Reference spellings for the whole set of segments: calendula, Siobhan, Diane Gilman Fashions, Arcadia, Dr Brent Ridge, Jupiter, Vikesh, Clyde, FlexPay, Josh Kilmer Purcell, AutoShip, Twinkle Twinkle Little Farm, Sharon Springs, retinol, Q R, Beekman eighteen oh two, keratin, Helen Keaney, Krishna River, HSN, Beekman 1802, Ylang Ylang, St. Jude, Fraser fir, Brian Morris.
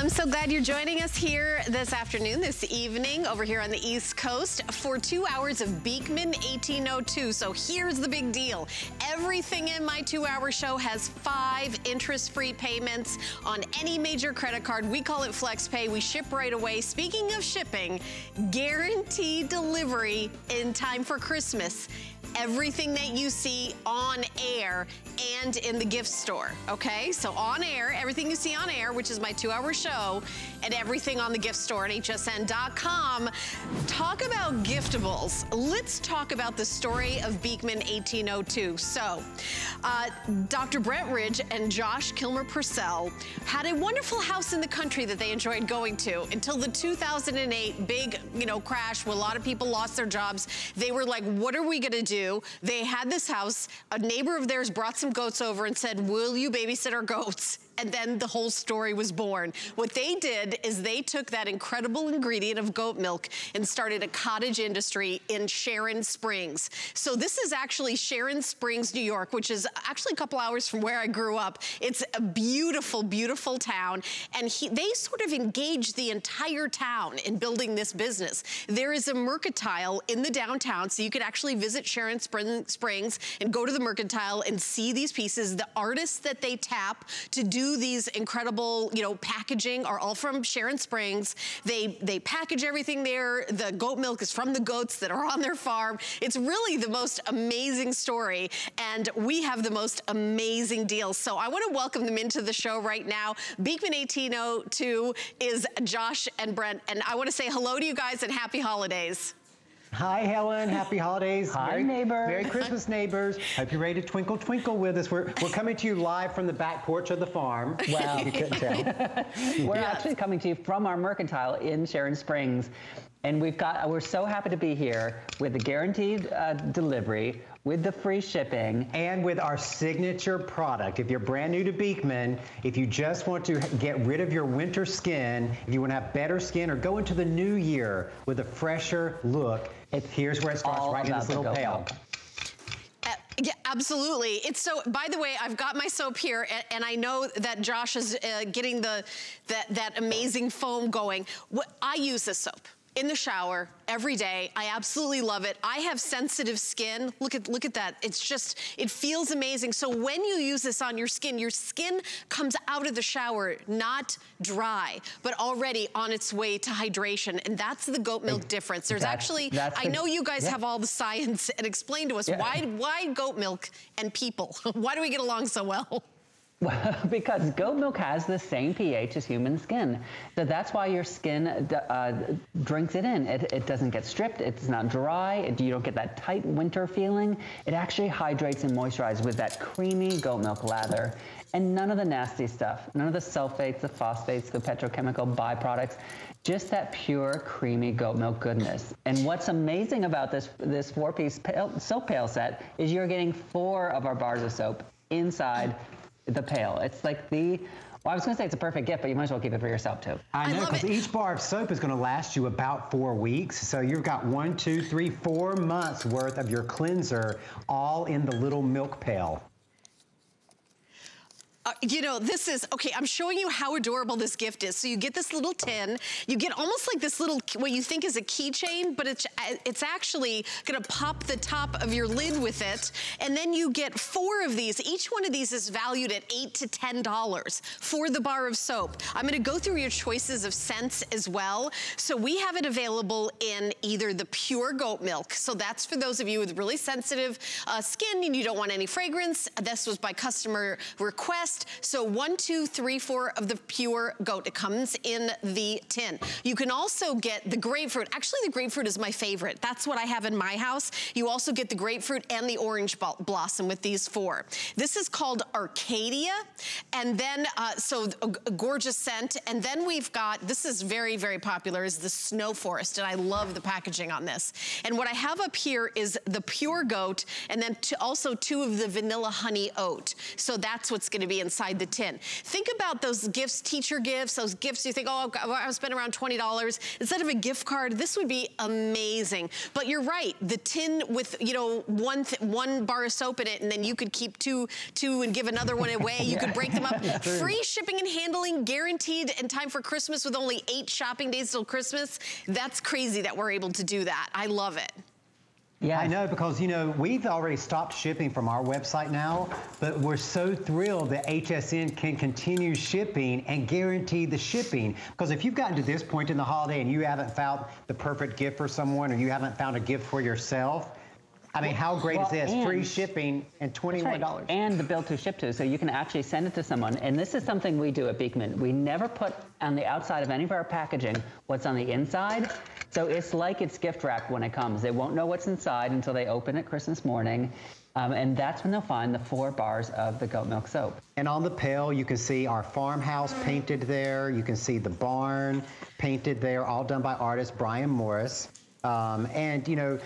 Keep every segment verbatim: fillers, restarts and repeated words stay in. I'm so glad you're joining us here this afternoon, this evening, over here on the East Coast for two hours of Beekman eighteen oh two. So here's the big deal. Everything in my two-hour show has five interest-free payments on any major credit card. We call it FlexPay. We ship right away. Speaking of shipping, guaranteed delivery in time for Christmas. Everything that you see on air and in the gift store, okay? So on air, everything you see on air, which is my two-hour show, and everything on the gift store at H S N dot com. Talk about giftables. Let's talk about the story of Beekman eighteen oh two. So, uh, Doctor Brent Ridge and Josh Kilmer Purcell had a wonderful house in the country that they enjoyed going to until the two thousand eight big, you know, crash where a lot of people lost their jobs. They were like, what are we gonna do? They had this house, a neighbor of theirs brought some goats over and said, will you babysit our goats? And then the whole story was born. What they did is they took that incredible ingredient of goat milk and started a cottage industry in Sharon Springs. So this is actually Sharon Springs, New York, which is actually a couple hours from where I grew up. It's a beautiful, beautiful town. And he, they sort of engaged the entire town in building this business. There is a mercantile in the downtown, so you could actually visit Sharon Springs and go to the mercantile and see these pieces. The artists that they tap to do these incredible, you know, packaging are all from Sharon Springs. They they package everything there. The goat milk is from the goats that are on their farm. It's really the most amazing story, and we have the most amazing deals. So I want to welcome them into the show right now. Beekman eighteen oh two is Josh and Brent, and I want to say hello to you guys and happy holidays. Hi, Helen. Happy holidays. Hi, Merry, neighbor. Merry Christmas, neighbors. Hope you're ready to twinkle, twinkle with us. We're, we're coming to you live from the back porch of the farm. Wow. You couldn't tell. We're yes. actually coming to you from our mercantile in Sharon Springs. And we've got, we're so happy to be here with the guaranteed uh, delivery, with the free shipping. And with our signature product. If you're brand new to Beekman, if you just want to get rid of your winter skin, if you want to have better skin or go into the new year with a fresher look, it's here's where it starts, right in this little pail. Yeah, absolutely. It's so, by the way, I've got my soap here, and, and I know that Josh is uh, getting the that, that amazing foam going. What, I use this soap in the shower every day. I absolutely love it. I have sensitive skin. Look at look at that. It's just, it feels amazing. So when you use this on your skin, your skin comes out of the shower, not dry, but already on its way to hydration. And that's the goat milk difference. There's that's, actually, that's I know you guys yeah. have all the science and explain to us yeah. why, why goat milk and people? Why do we get along so well? Well, because goat milk has the same pH as human skin. So that's why your skin uh, drinks it in. It, it doesn't get stripped. It's not dry. It, you don't get that tight winter feeling. It actually hydrates and moisturizes with that creamy goat milk lather. And none of the nasty stuff. None of the sulfates, the phosphates, the petrochemical byproducts. Just that pure, creamy goat milk goodness. And what's amazing about this, this four-piece soap pail set is you're getting four of our bars of soap inside the pail. It's like the, well, I was going to say it's a perfect gift, but you might as well keep it for yourself, too. I know, because each bar of soap is going to last you about four weeks. So you've got one, two, three, four months worth of your cleanser all in the little milk pail. Uh, you know, this is, okay, I'm showing you how adorable this gift is. So you get this little tin, you get almost like this little, what you think is a keychain, but it's, it's actually gonna pop the top of your lid with it. And then you get four of these. Each one of these is valued at eight to ten dollars for the bar of soap. I'm gonna go through your choices of scents as well. So we have it available in either the pure goat milk. So that's for those of you with really sensitive uh, skin and you don't want any fragrance. This was by customer request. So one, two, three, four of the pure goat. It comes in the tin. You can also get the grapefruit. Actually, the grapefruit is my favorite. That's what I have in my house. You also get the grapefruit and the orange blossom with these four. This is called Arcadia. And then, uh, so a, a gorgeous scent. And then we've got, this is very, very popular, is the Snow Forest. And I love the packaging on this. And what I have up here is the pure goat. And then to also two of the vanilla honey oat. So that's what's going to be really inside the tin. Think about those gifts, teacher gifts, those gifts you think, oh, I'll spend around twenty dollars. Instead of a gift card, this would be amazing. But you're right, the tin with, you know, one th one bar of soap in it, and then you could keep two, two and give another one away. You yeah. could break them up. Free shipping and handling, guaranteed, in time for Christmas with only eight shopping days till Christmas. That's crazy that we're able to do that. I love it. Yeah, I know, because, you know, we've already stopped shipping from our website now, but we're so thrilled that H S N can continue shipping and guarantee the shipping. Because if you've gotten to this point in the holiday and you haven't found the perfect gift for someone, or you haven't found a gift for yourself, I mean, how great well, is this? Free shipping and twenty-one dollars. Right. And the bill to ship to, so you can actually send it to someone. And this is something we do at Beekman. We never put on the outside of any of our packaging what's on the inside. So it's like it's gift wrapped when it comes. They won't know what's inside until they open it Christmas morning. Um, and that's when they'll find the four bars of the goat milk soap. And on the pail, you can see our farmhouse painted there. You can see the barn painted there, all done by artist Brian Morris. Um, and, you know,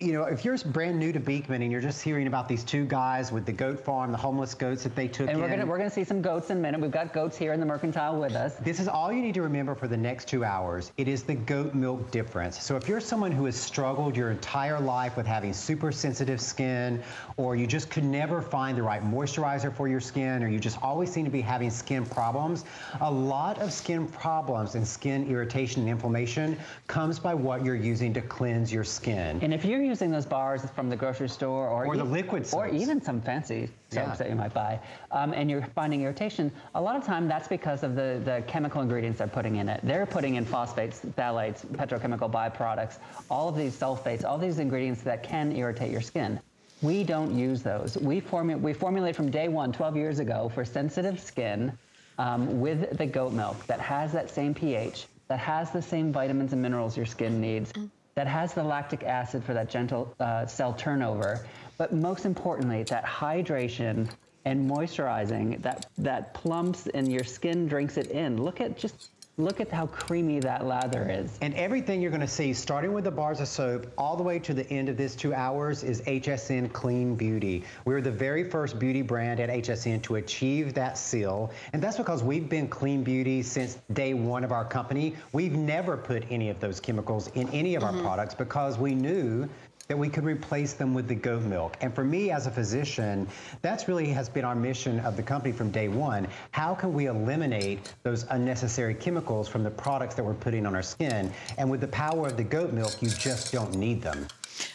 You know, if you're brand new to Beekman and you're just hearing about these two guys with the goat farm, the homeless goats that they took in. And we're gonna, we're gonna see some goats in a minute. We've got goats here in the Mercantile with us. This is all you need to remember for the next two hours. It is the goat milk difference. So if you're someone who has struggled your entire life with having super sensitive skin, or you just could never find the right moisturizer for your skin, or you just always seem to be having skin problems, a lot of skin problems and skin irritation and inflammation comes by what you're using to cleanse your skin. And if you're using using those bars from the grocery store or, or the liquid soaps, or even some fancy soaps yeah. that you might buy, um, and you're finding irritation, a lot of time that's because of the, the chemical ingredients they're putting in it. They're putting in phosphates, phthalates, petrochemical byproducts, all of these sulfates, all these ingredients that can irritate your skin. We don't use those. We, formu we formulate from day one, twelve years ago, for sensitive skin um, with the goat milk that has that same pH, that has the same vitamins and minerals your skin needs, that has the lactic acid for that gentle uh, cell turnover, but most importantly, that hydration and moisturizing that that plumps and your skin drinks it in. Look at just look at how creamy that lather is. And everything you're going to see, starting with the bars of soap all the way to the end of this two hours, is H S N Clean Beauty. We're the very first beauty brand at H S N to achieve that seal, and that's because we've been clean beauty since day one of our company. We've never put any of those chemicals in any of mm-hmm. our products, because we knew that we could replace them with the goat milk. And for me as a physician, that's really has been our mission of the company from day one. How can we eliminate those unnecessary chemicals from the products that we're putting on our skin? And with the power of the goat milk, you just don't need them.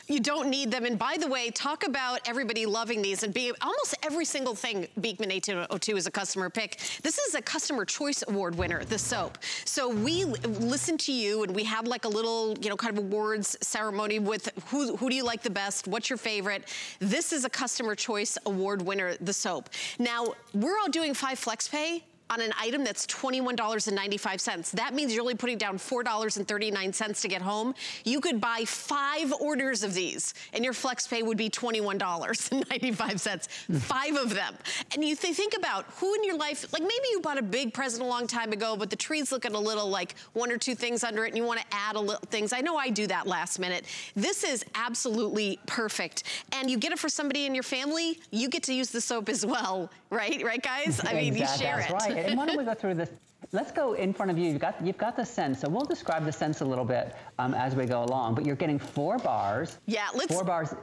You don't need them. And by the way, talk about everybody loving these, and be almost every single thing Beekman eighteen oh two is a customer pick. This is a customer choice award winner, the soap. So we listened to you, and we had like a little, you know, kind of awards ceremony with who, who do you like the best? What's your favorite? This is a customer choice award winner, the soap. Now we're all doing five FlexPay on an item that's twenty-one ninety-five. That means you're only putting down four dollars and thirty-nine cents to get home. You could buy five orders of these and your FlexPay would be twenty-one ninety-five, five of them. And you th think about who in your life, like maybe you bought a big present a long time ago, but the tree's looking a little like one or two things under it and you wanna add a little things. I know I do that last minute. This is absolutely perfect. And you get it for somebody in your family, you get to use the soap as well, right? Right, guys? I mean, exactly. You share it. Right. And why don't we go through this? Let's go in front of you. You've got, you've got the scents. So we'll describe the scents a little bit um, as we go along. But you're getting four bars. Yeah, let's... Four bars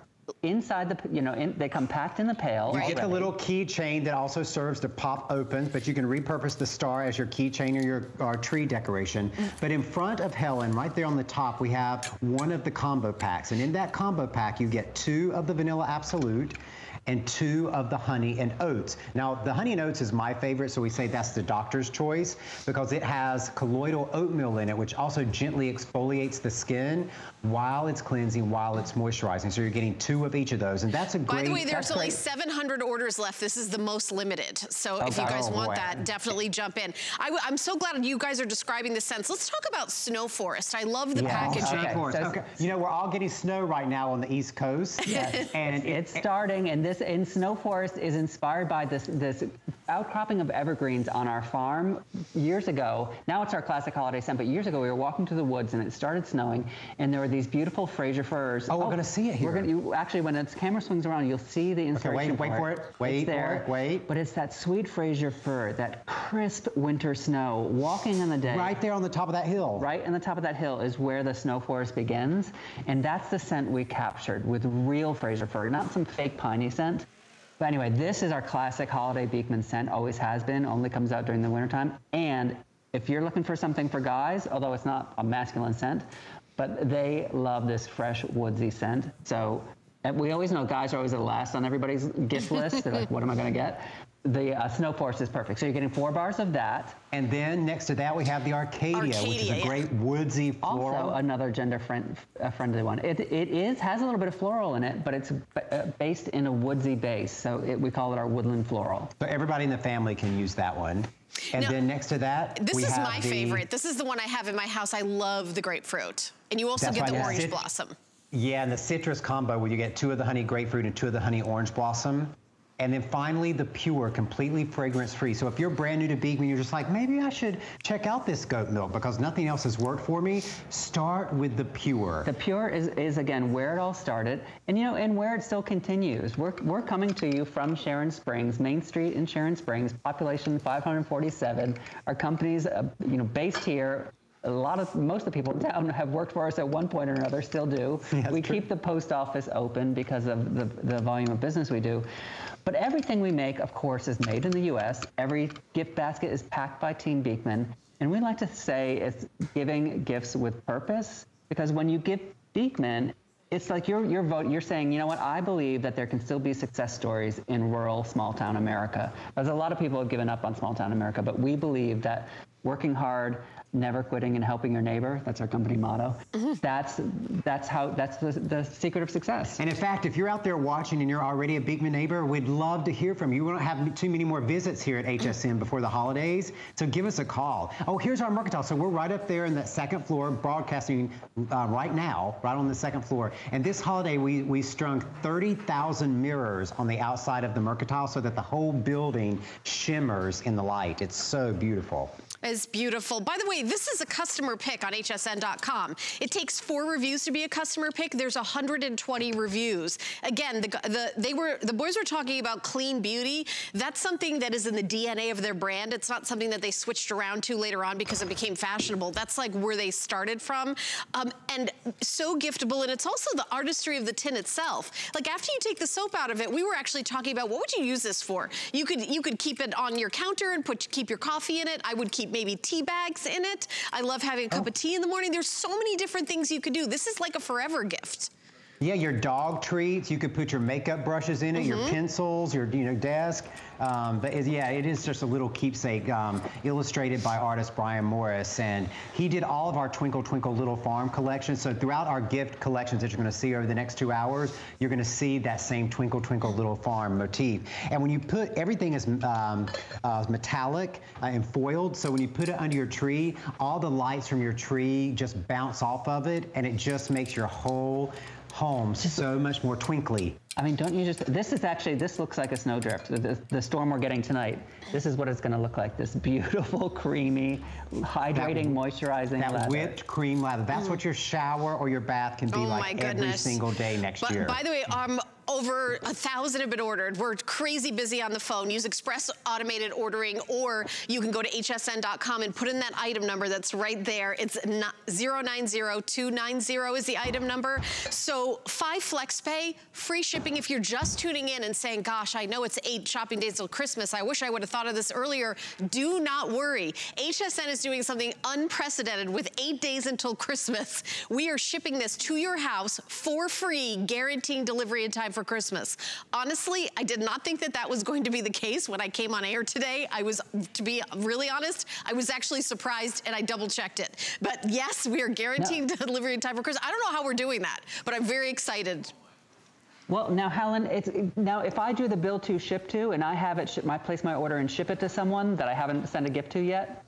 inside the, you know, in, they come packed in the pail. You right. get the little keychain that also serves to pop open, but you can repurpose the star as your keychain or your or tree decoration. But in front of Helen, right there on the top, we have one of the combo packs. And in that combo pack, you get two of the Vanilla Absolute and two of the honey and oats. Now, the honey and oats is my favorite, so we say that's the doctor's choice because it has colloidal oatmeal in it, which also gently exfoliates the skin while it's cleansing, while it's moisturizing. So you're getting two of each of those, and that's a great... By the way, there's only seven hundred orders left. This is the most limited, so oh, if God, you guys oh, want boy. that, definitely jump in. I w I'm so glad you guys are describing the scents. Let's talk about Snow Forest. I love the yeah. packaging. Okay. Okay. So okay. You know, we're all getting snow right now on the East Coast. Yes. And it's, it's starting, and this this in Snow Forest is inspired by this this outcropping of evergreens on our farm years ago. Now it's our classic holiday scent, but years ago we were walking through the woods and it started snowing, and there were these beautiful Fraser firs. Oh, we're oh, going to see it here. We're gonna, you, actually, when the camera swings around, you'll see the inspiration. Okay, wait, wait for it. Wait, it's there, wait, wait. But it's that sweet Fraser fir, that crisp winter snow, walking in the day. Right there on the top of that hill. Right on the top of that hill is where the Snow Forest begins, and that's the scent we captured with real Fraser fir, not some fake piney scent. But anyway, this is our classic holiday Beekman scent, always has been, only comes out during the wintertime. And if you're looking for something for guys, although it's not a masculine scent, but they love this fresh woodsy scent. So and we always know guys are always the last on everybody's gift list. They're like, what am I gonna get? The uh, Snow Forest is perfect. So you're getting four bars of that. And then next to that, we have the Arcadia, Arcadia which is a great woodsy floral. Also another gender-friendly one. It, it is has a little bit of floral in it, but it's based in a woodsy base. So it, we call it our woodland floral. So everybody in the family can use that one. And now, then next to that, this we is have my the, favorite. This is the one I have in my house. I love the grapefruit. And you also get the orange it. blossom. Yeah, and the citrus combo where you get two of the honey grapefruit and two of the honey orange blossom. And then finally, the pure, completely fragrance-free. So if you're brand new to Beekman, you're just like, maybe I should check out this goat milk because nothing else has worked for me. Start with the pure. The pure is, is again, where it all started and, you know, and where it still continues. We're, we're coming to you from Sharon Springs, Main Street in Sharon Springs, population five hundred forty-seven. Our company's, uh, you know, based here. A lot of, most of the people in town have worked for us at one point or another, still do. Yeah, we true. keep the post office open because of the, the volume of business we do. But everything we make, of course, is made in the U S. Every gift basket is packed by Team Beekman. And we like to say it's giving gifts with purpose, because when you give Beekman, it's like you're, you're, vote, you're saying, you know what, I believe that there can still be success stories in rural, small-town America. Because a lot of people have given up on small-town America, but we believe that working hard, never quitting, and helping your neighbor, that's our company motto. Mm-hmm. That's that's how that's the, the secret of success. And in fact, if you're out there watching and you're already a Beekman neighbor, we'd love to hear from you. We don't have too many more visits here at H S N before the holidays, so give us a call. Oh, here's our mercantile. So we're right up there in that second floor, broadcasting uh, right now, right on the second floor. And this holiday, we, we strung thirty thousand mirrors on the outside of the mercantile so that the whole building shimmers in the light. It's so beautiful. It's beautiful. By the way, this is a customer pick on H S N dot com. It takes four reviews to be a customer pick. There's one hundred twenty reviews. Again, the, the they were the boys were talking about clean beauty. That's something that is in the D N A of their brand. It's not something that they switched around to later on because it became fashionable. That's like where they started from, um, and so giftable. And it's also the artistry of the tin itself. Like after you take the soap out of it, we were actually talking about what would you use this for? You could you could keep it on your counter and put keep your coffee in it. I would keep maybe tea bags in it. I love having a cup oh. of tea in the morning. There's so many different things you could do. This is like a forever gift. Yeah, your dog treats. You could put your makeup brushes in it, mm-hmm. your pencils, your you know desk. Um, but it, yeah, it is just a little keepsake um, illustrated by artist Brian Morris, and he did all of our Twinkle Twinkle Little Farm collection. So throughout our gift collections that you're going to see over the next two hours, you're going to see that same Twinkle Twinkle Little Farm motif. And when you put everything is um, uh, metallic uh, and foiled, so when you put it under your tree, all the lights from your tree just bounce off of it, and it just makes your whole home so much more twinkly. I mean, don't you just, this is actually, this looks like a snowdrift. The, the storm we're getting tonight, this is what it's gonna look like. This beautiful, creamy, hydrating, that, moisturizing that lather. Whipped cream lather. That's what your shower or your bath can be oh like every single day next but, year. By the way, um, over a thousand have been ordered. We're crazy busy on the phone. Use express automated ordering, or you can go to H S N dot com and put in that item number that's right there. It's zero nine zero two nine zero is the item number. So five FlexPay, free shipping. If you're just tuning in and saying, gosh, I know it's eight shopping days till Christmas, I wish I would have thought of this earlier, do not worry. H S N is doing something unprecedented with eight days until Christmas. We are shipping this to your house for free, guaranteeing delivery in time for Christmas. Honestly, I did not think that that was going to be the case when I came on air today. I was, to be really honest, I was actually surprised, and I double checked it. But yes, we are guaranteeing no. delivery in time for Christmas. I don't know how we're doing that, but I'm very excited. Well, now, Helen, it's, now if I do the bill to ship to, and I have it, I place my order and ship it to someone that I haven't sent a gift to yet,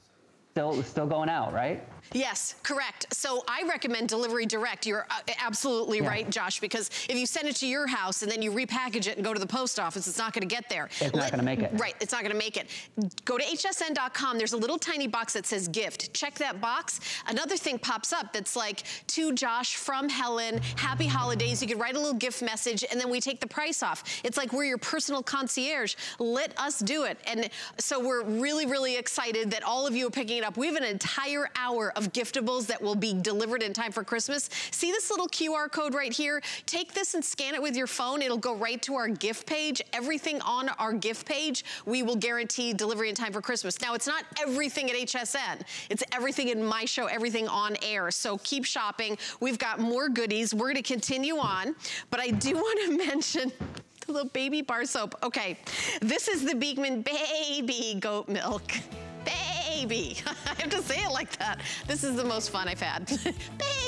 still, still going out, right? Yes, correct. So I recommend delivery direct. You're absolutely yeah. right, Josh, because if you send it to your house and then you repackage it and go to the post office, it's not going to get there. It's Let, not going to make it. Right, it's not going to make it. Go to H S N dot com. There's a little tiny box that says gift. Check that box. Another thing pops up that's like, to Josh from Helen, happy holidays. You could write a little gift message and then we take the price off. It's like we're your personal concierge. Let us do it. And so we're really, really excited that all of you are picking it up. We have an entire hour of giftables that will be delivered in time for Christmas. See this little Q R code right here? Take this and scan it with your phone. It'll go right to our gift page. Everything on our gift page, we will guarantee delivery in time for Christmas. Now, it's not everything at H S N. It's everything in my show, everything on air. So keep shopping. We've got more goodies. We're going to continue on, but I do want to mention the little baby bar soap. Okay, this is the Beekman Baby Goat Milk. Baby. I have to say it like that. This is the most fun I've had.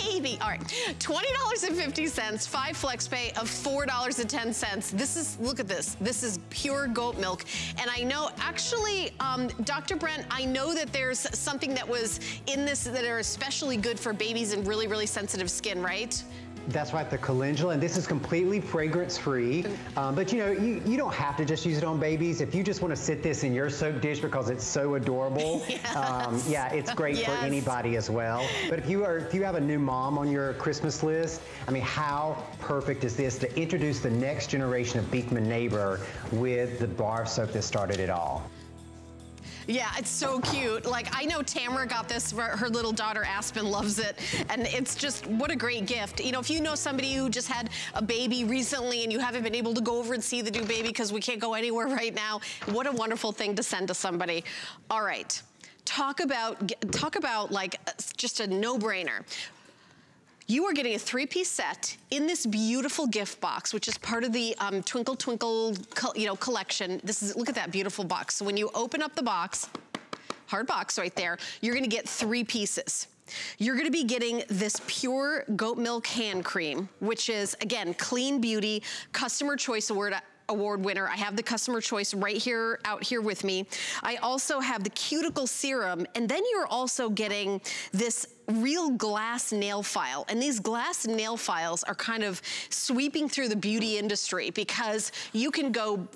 Baby. All right. twenty dollars and fifty cents, five flex pay of four dollars and ten cents. This is, look at this. This is pure goat milk. And I know, actually, um, Doctor Brent, I know that there's something that was in this that are especially good for babies and really, really sensitive skin, right? That's right, the calendula, and this is completely fragrance-free. Um, but you know, you, you don't have to just use it on babies. If you just want to sit this in your soap dish because it's so adorable, yes. um, yeah, it's great yes. for anybody as well. But if you are, if you have a new mom on your Christmas list, I mean, how perfect is this to introduce the next generation of Beekman Neighbor with the bar soap that started it all? Yeah, it's so cute. Like, I know Tamara got this for her little daughter. Aspen loves it. And it's just, what a great gift. You know, if you know somebody who just had a baby recently and you haven't been able to go over and see the new baby because we can't go anywhere right now, what a wonderful thing to send to somebody. All right. Talk about, talk about like just a no-brainer. You are getting a three-piece set in this beautiful gift box, which is part of the um, Twinkle Twinkle, you know, collection. This is, look at that beautiful box. So when you open up the box, hard box right there, you're gonna get three pieces. You're gonna be getting this pure goat milk hand cream, which is, again, Clean Beauty, Customer Choice Award. Award winner. I have the customer choice right here, out here with me. I also have the cuticle serum, and then you're also getting this real glass nail file. And these glass nail files are kind of sweeping through the beauty industry because you can go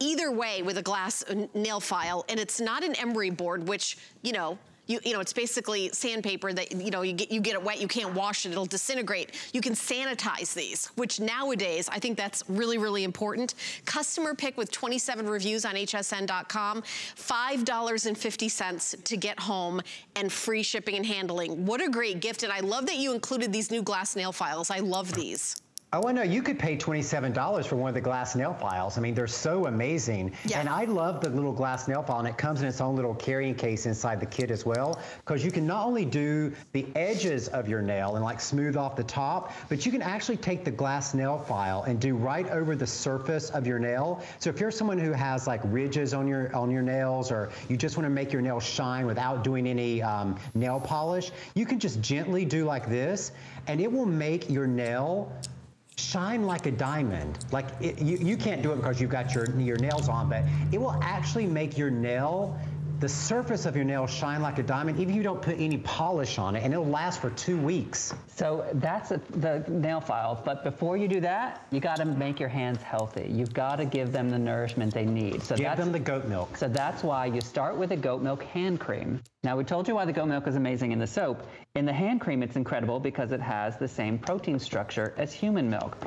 either way with a glass nail file, and it's not an emery board, which, you know, You, you know, it's basically sandpaper that, you know, you get, you get it wet, you can't wash it, it'll disintegrate. You can sanitize these, which nowadays, I think that's really, really important. Customer pick with twenty-seven reviews on H S N dot com, five dollars and fifty cents to get home and free shipping and handling. What a great gift, and I love that you included these new glass nail files. I love these. Oh, I know. You could pay twenty-seven dollars for one of the glass nail files. I mean, they're so amazing. Yeah. And I love the little glass nail file, and it comes in its own little carrying case inside the kit as well, because you can not only do the edges of your nail and like smooth off the top, but you can actually take the glass nail file and do right over the surface of your nail. So if you're someone who has like ridges on your on your nails, or you just want to make your nail shine without doing any um, nail polish, you can just gently do like this, and it will make your nail shine like a diamond. Like it, you, you can't do it because you've got your, your nails on, but it will actually make your nail, the surface of your nail, shine like a diamond, even if you don't put any polish on it, and it'll last for two weeks. So that's a, the nail file, but before you do that, you gotta make your hands healthy. You've gotta give them the nourishment they need. So give them the goat milk. So that's why you start with a goat milk hand cream. Now, we told you why the goat milk is amazing in the soap. In the hand cream, it's incredible because it has the same protein structure as human milk.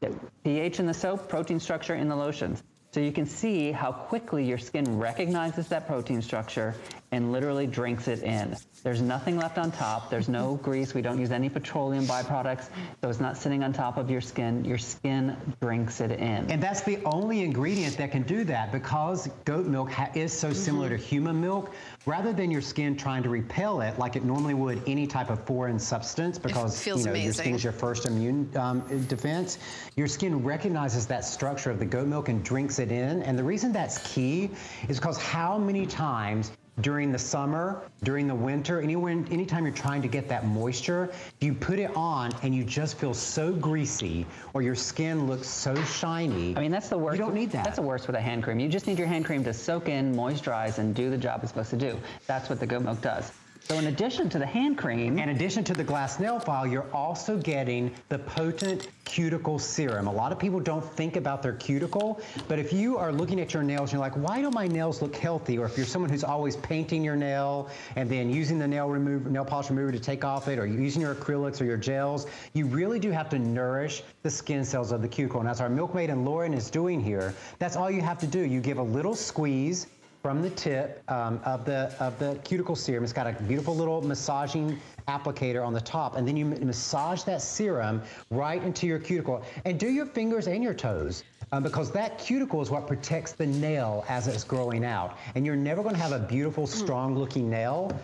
The pH in the soap, protein structure in the lotions. So you can see how quickly your skin recognizes that protein structure and literally drinks it in. There's nothing left on top. There's no grease. We don't use any petroleum byproducts. So it's not sitting on top of your skin. Your skin drinks it in. And that's the only ingredient that can do that, because goat milk ha is so similar mm-hmm. to human milk. Rather than your skin trying to repel it like it normally would any type of foreign substance, because you know, your skin's your first immune um, defense, your skin recognizes that structure of the goat milk and drinks it in. And the reason that's key is because how many times during the summer, during the winter, anywhere, anytime you're trying to get that moisture, you put it on and you just feel so greasy, or your skin looks so shiny. I mean, that's the worst. You don't need that. That's the worst with a hand cream. You just need your hand cream to soak in, moisturize, and do the job it's supposed to do. That's what the goat milk does. So in addition to the hand cream. In addition to the glass nail file, you're also getting the potent cuticle serum. A lot of people don't think about their cuticle, but if you are looking at your nails, you're like, why don't my nails look healthy? Or if you're someone who's always painting your nail and then using the nail remover, nail polish remover to take off it, or you're using your acrylics or your gels, you really do have to nourish the skin cells of the cuticle. And as our milkmaid and Lauren is doing here, that's all you have to do. You give a little squeeze from the tip um, of the of the cuticle serum. It's got a beautiful little massaging applicator on the top, and then you massage that serum right into your cuticle. And do your fingers and your toes, um, because that cuticle is what protects the nail as it's growing out. And you're never gonna have a beautiful, strong-looking nail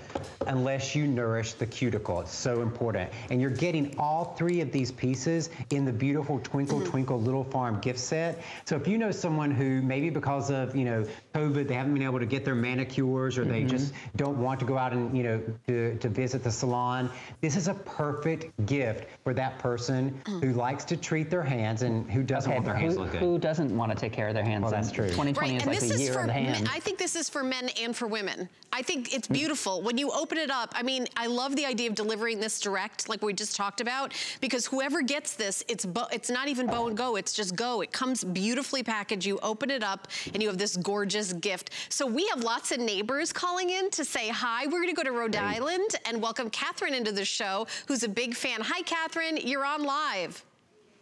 unless you nourish the cuticle. It's so important. And you're getting all three of these pieces in the beautiful Twinkle Twinkle Little Farm gift set. So if you know someone who, maybe because of, you know, COVID, they haven't been able to get their manicures, or they mm-hmm. just don't want to go out and, you know, to, to visit the salon, this is a perfect gift for that person mm. who likes to treat their hands and who doesn't okay, want their hands who, look good. Who doesn't want to take care of their hands? Well, that's true. twenty twenty right. is and like the year of the hand. I think this is for men and for women. I think it's beautiful. Mm. When you open it up, I mean, I love the idea of delivering this direct, like we just talked about, because whoever gets this, it's it's not even bow and go, it's just go. It comes beautifully packaged. You open it up and you have this gorgeous gift. So we have lots of neighbors calling in to say hi. We're going to go to Rhode right. Island and welcome Catherine into the show, who's a big fan. Hi, Catherine. You're on live.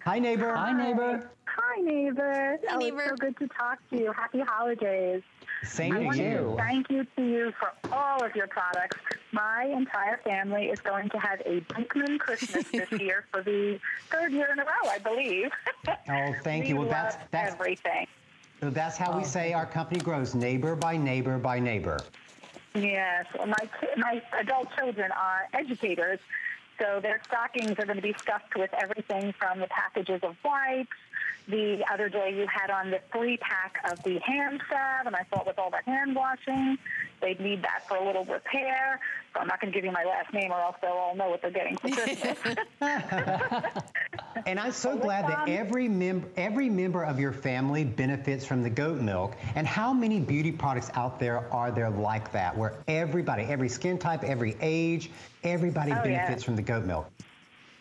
Hi, neighbor. Hi, neighbor. Hi, neighbor. Hi, neighbor. Oh, it's so good to talk to you. Happy holidays. Same to you. Thank you to you for all of your products. My entire family is going to have a Beekman Christmas this year for the third year in a row, I believe. Oh, thank you. Well, that's that's everything. So that's how oh, we say our company grows, neighbor by neighbor by neighbor. Yes, well, my my adult children are educators, so their stockings are going to be stuffed with everything from the packages of wipes. The other day you had on the three-pack of the hand salve, and I thought with all that hand washing, they'd need that for a little repair. So I'm not going to give you my last name, or else they'll all know what they're getting for Christmas. And I'm so, so glad that um, every, mem every member of your family benefits from the goat milk. And how many beauty products out there are there like that, where everybody, every skin type, every age, everybody oh, benefits yeah. from the goat milk?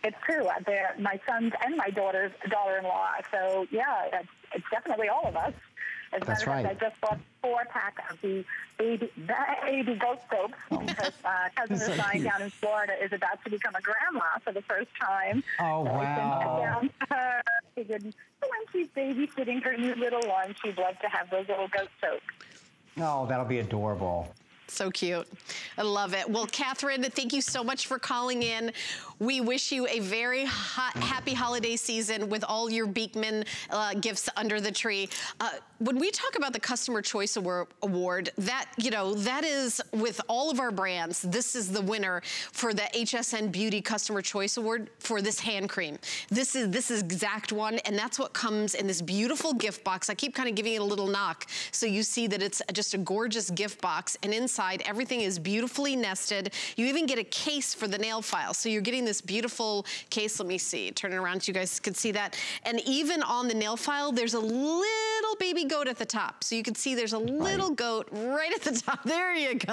It's true. They're my sons and my daughter's daughter-in-law. So, yeah, it's, it's definitely all of us. As that's right. Fact, I just bought four pack of the baby, the baby goat soaps oh. because uh, cousin so of mine cute. Down in Florida is about to become a grandma for the first time. Oh, so wow. I figured when she's babysitting her new little one, she'd love to have those little goat soaps. Oh, that'll be adorable. So cute. I love it. Well, Catherine, thank you so much for calling in. We wish you a very hot, happy holiday season with all your Beekman uh, gifts under the tree. Uh, when we talk about the Customer Choice Award, that, you know, that is with all of our brands, this is the winner for the H S N Beauty Customer Choice Award for this hand cream. This is this is exact one, and that's what comes in this beautiful gift box. I keep kind of giving it a little knock so you see that it's just a gorgeous gift box, and inside everything is beautifully nested. You even get a case for the nail file. So you're getting this beautiful case. Let me see, turn it around so you guys can see that. And even on the nail file, there's a little baby goat at the top. So you can see there's a little goat right at the top. There you go.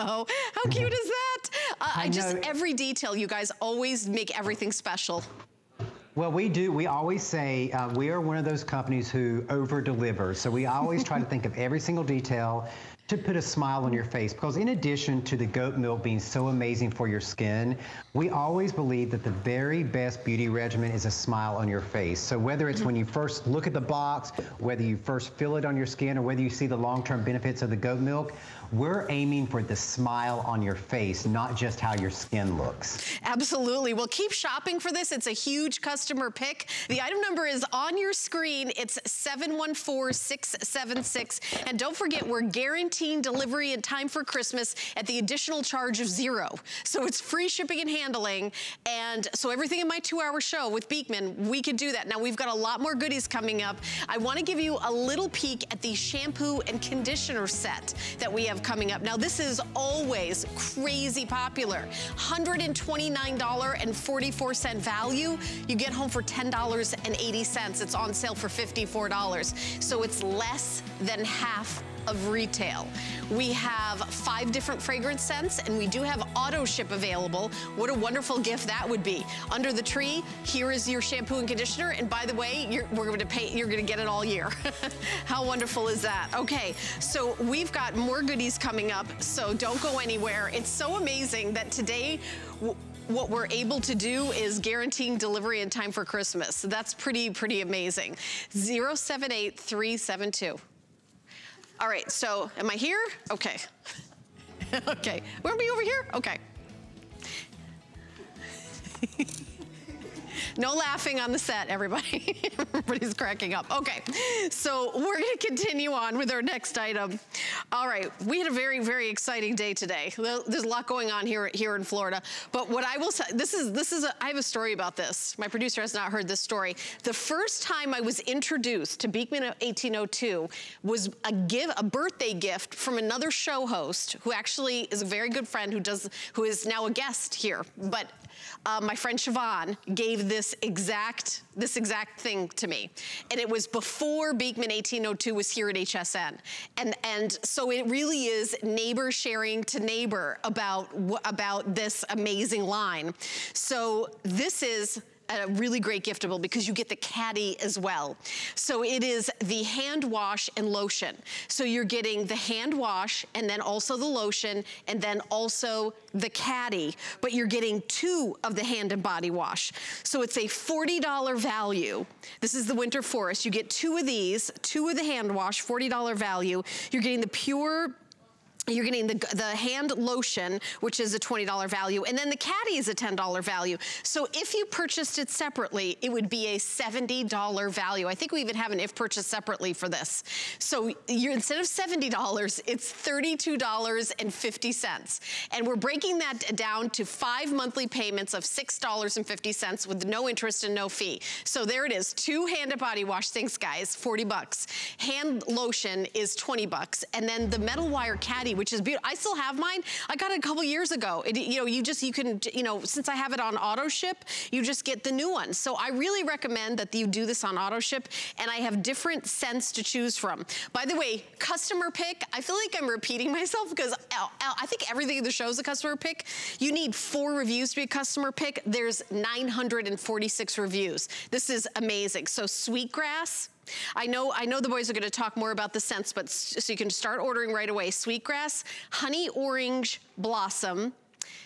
How cute is that? Uh, I just, every detail, you guys always make everything special. Well, we do. We always say uh, we are one of those companies who over-delivers. So we always try to think of every single detail to put a smile on your face, because in addition to the goat milk being so amazing for your skin, we always believe that the very best beauty regimen is a smile on your face. So whether it's when you first look at the box, whether you first feel it on your skin, or whether you see the long-term benefits of the goat milk, we're aiming for the smile on your face, not just how your skin looks. Absolutely. Well, keep shopping for this. It's a huge customer pick. The item number is on your screen. It's seven one four, six seven six. And don't forget, we're guaranteeing delivery in time for Christmas at the additional charge of zero. So it's free shipping and handling. And so everything in my two-hour show with Beekman, we can do that. Now, we've got a lot more goodies coming up. I want to give you a little peek at the shampoo and conditioner set that we have coming up. Now, this is always crazy popular. one hundred twenty-nine dollars and forty-four cents value. You get home for ten dollars and eighty cents. It's on sale for fifty-four dollars. So it's less than half of retail. We have five different fragrance scents, and we do have auto ship available. What a wonderful gift that would be. Under the tree, here is your shampoo and conditioner, and by the way, you're, we're going to pay, you're going to get it all year. How wonderful is that? Okay, so we've got more goodies coming up, so don't go anywhere. It's so amazing that today, what we're able to do is guaranteeing delivery in time for Christmas. So that's pretty, pretty amazing. zero seven eight three seven two. All right, so am I here? Okay. Okay. We're gonna be over here? Okay. No laughing on the set, everybody. Everybody's cracking up. Okay, so we're going to continue on with our next item. All right, we had a very, very exciting day today. There's a lot going on here here in Florida. But what I will say, this is, this is a, I have a story about this. My producer has not heard this story. The first time I was introduced to Beekman eighteen oh two was a give, a birthday gift from another show host who actually is a very good friend who does, who is now a guest here. But uh, my friend Siobhan gave this. This exact, this exact thing to me. And it was before Beekman eighteen oh two was here at H S N. And, and so it really is neighbor sharing to neighbor about, about this amazing line. So this is a really great giftable because you get the caddy as well. So it is the hand wash and lotion. So you're getting the hand wash and then also the lotion and then also the caddy, but you're getting two of the hand and body wash. So it's a forty dollar value. This is the Winter Forest. You get two of these, two of the hand wash, forty dollar value. You're getting the pure, you're getting the, the hand lotion, which is a twenty dollar value, and then the caddy is a ten dollar value. So if you purchased it separately, it would be a seventy dollar value. I think we even have an if purchased separately for this. So you're, instead of seventy dollars, it's thirty-two fifty. And we're breaking that down to five monthly payments of six dollars and fifty cents with no interest and no fee. So there it is, two hand and body wash things, guys, forty bucks. Hand lotion is twenty bucks. And then the metal wire caddy, which is beautiful. I still have mine. I got it a couple years ago. It, you know, you just, you can, you know, since I have it on auto ship, you just get the new one. So I really recommend that you do this on auto ship, and I have different scents to choose from. By the way, customer pick, I feel like I'm repeating myself because I think everything in the show is a customer pick. You need four reviews to be a customer pick. There's nine hundred forty-six reviews. This is amazing. So Sweetgrass, I know, I know the boys are going to talk more about the scents, but so you can start ordering right away. Sweetgrass, Honey Orange Blossom.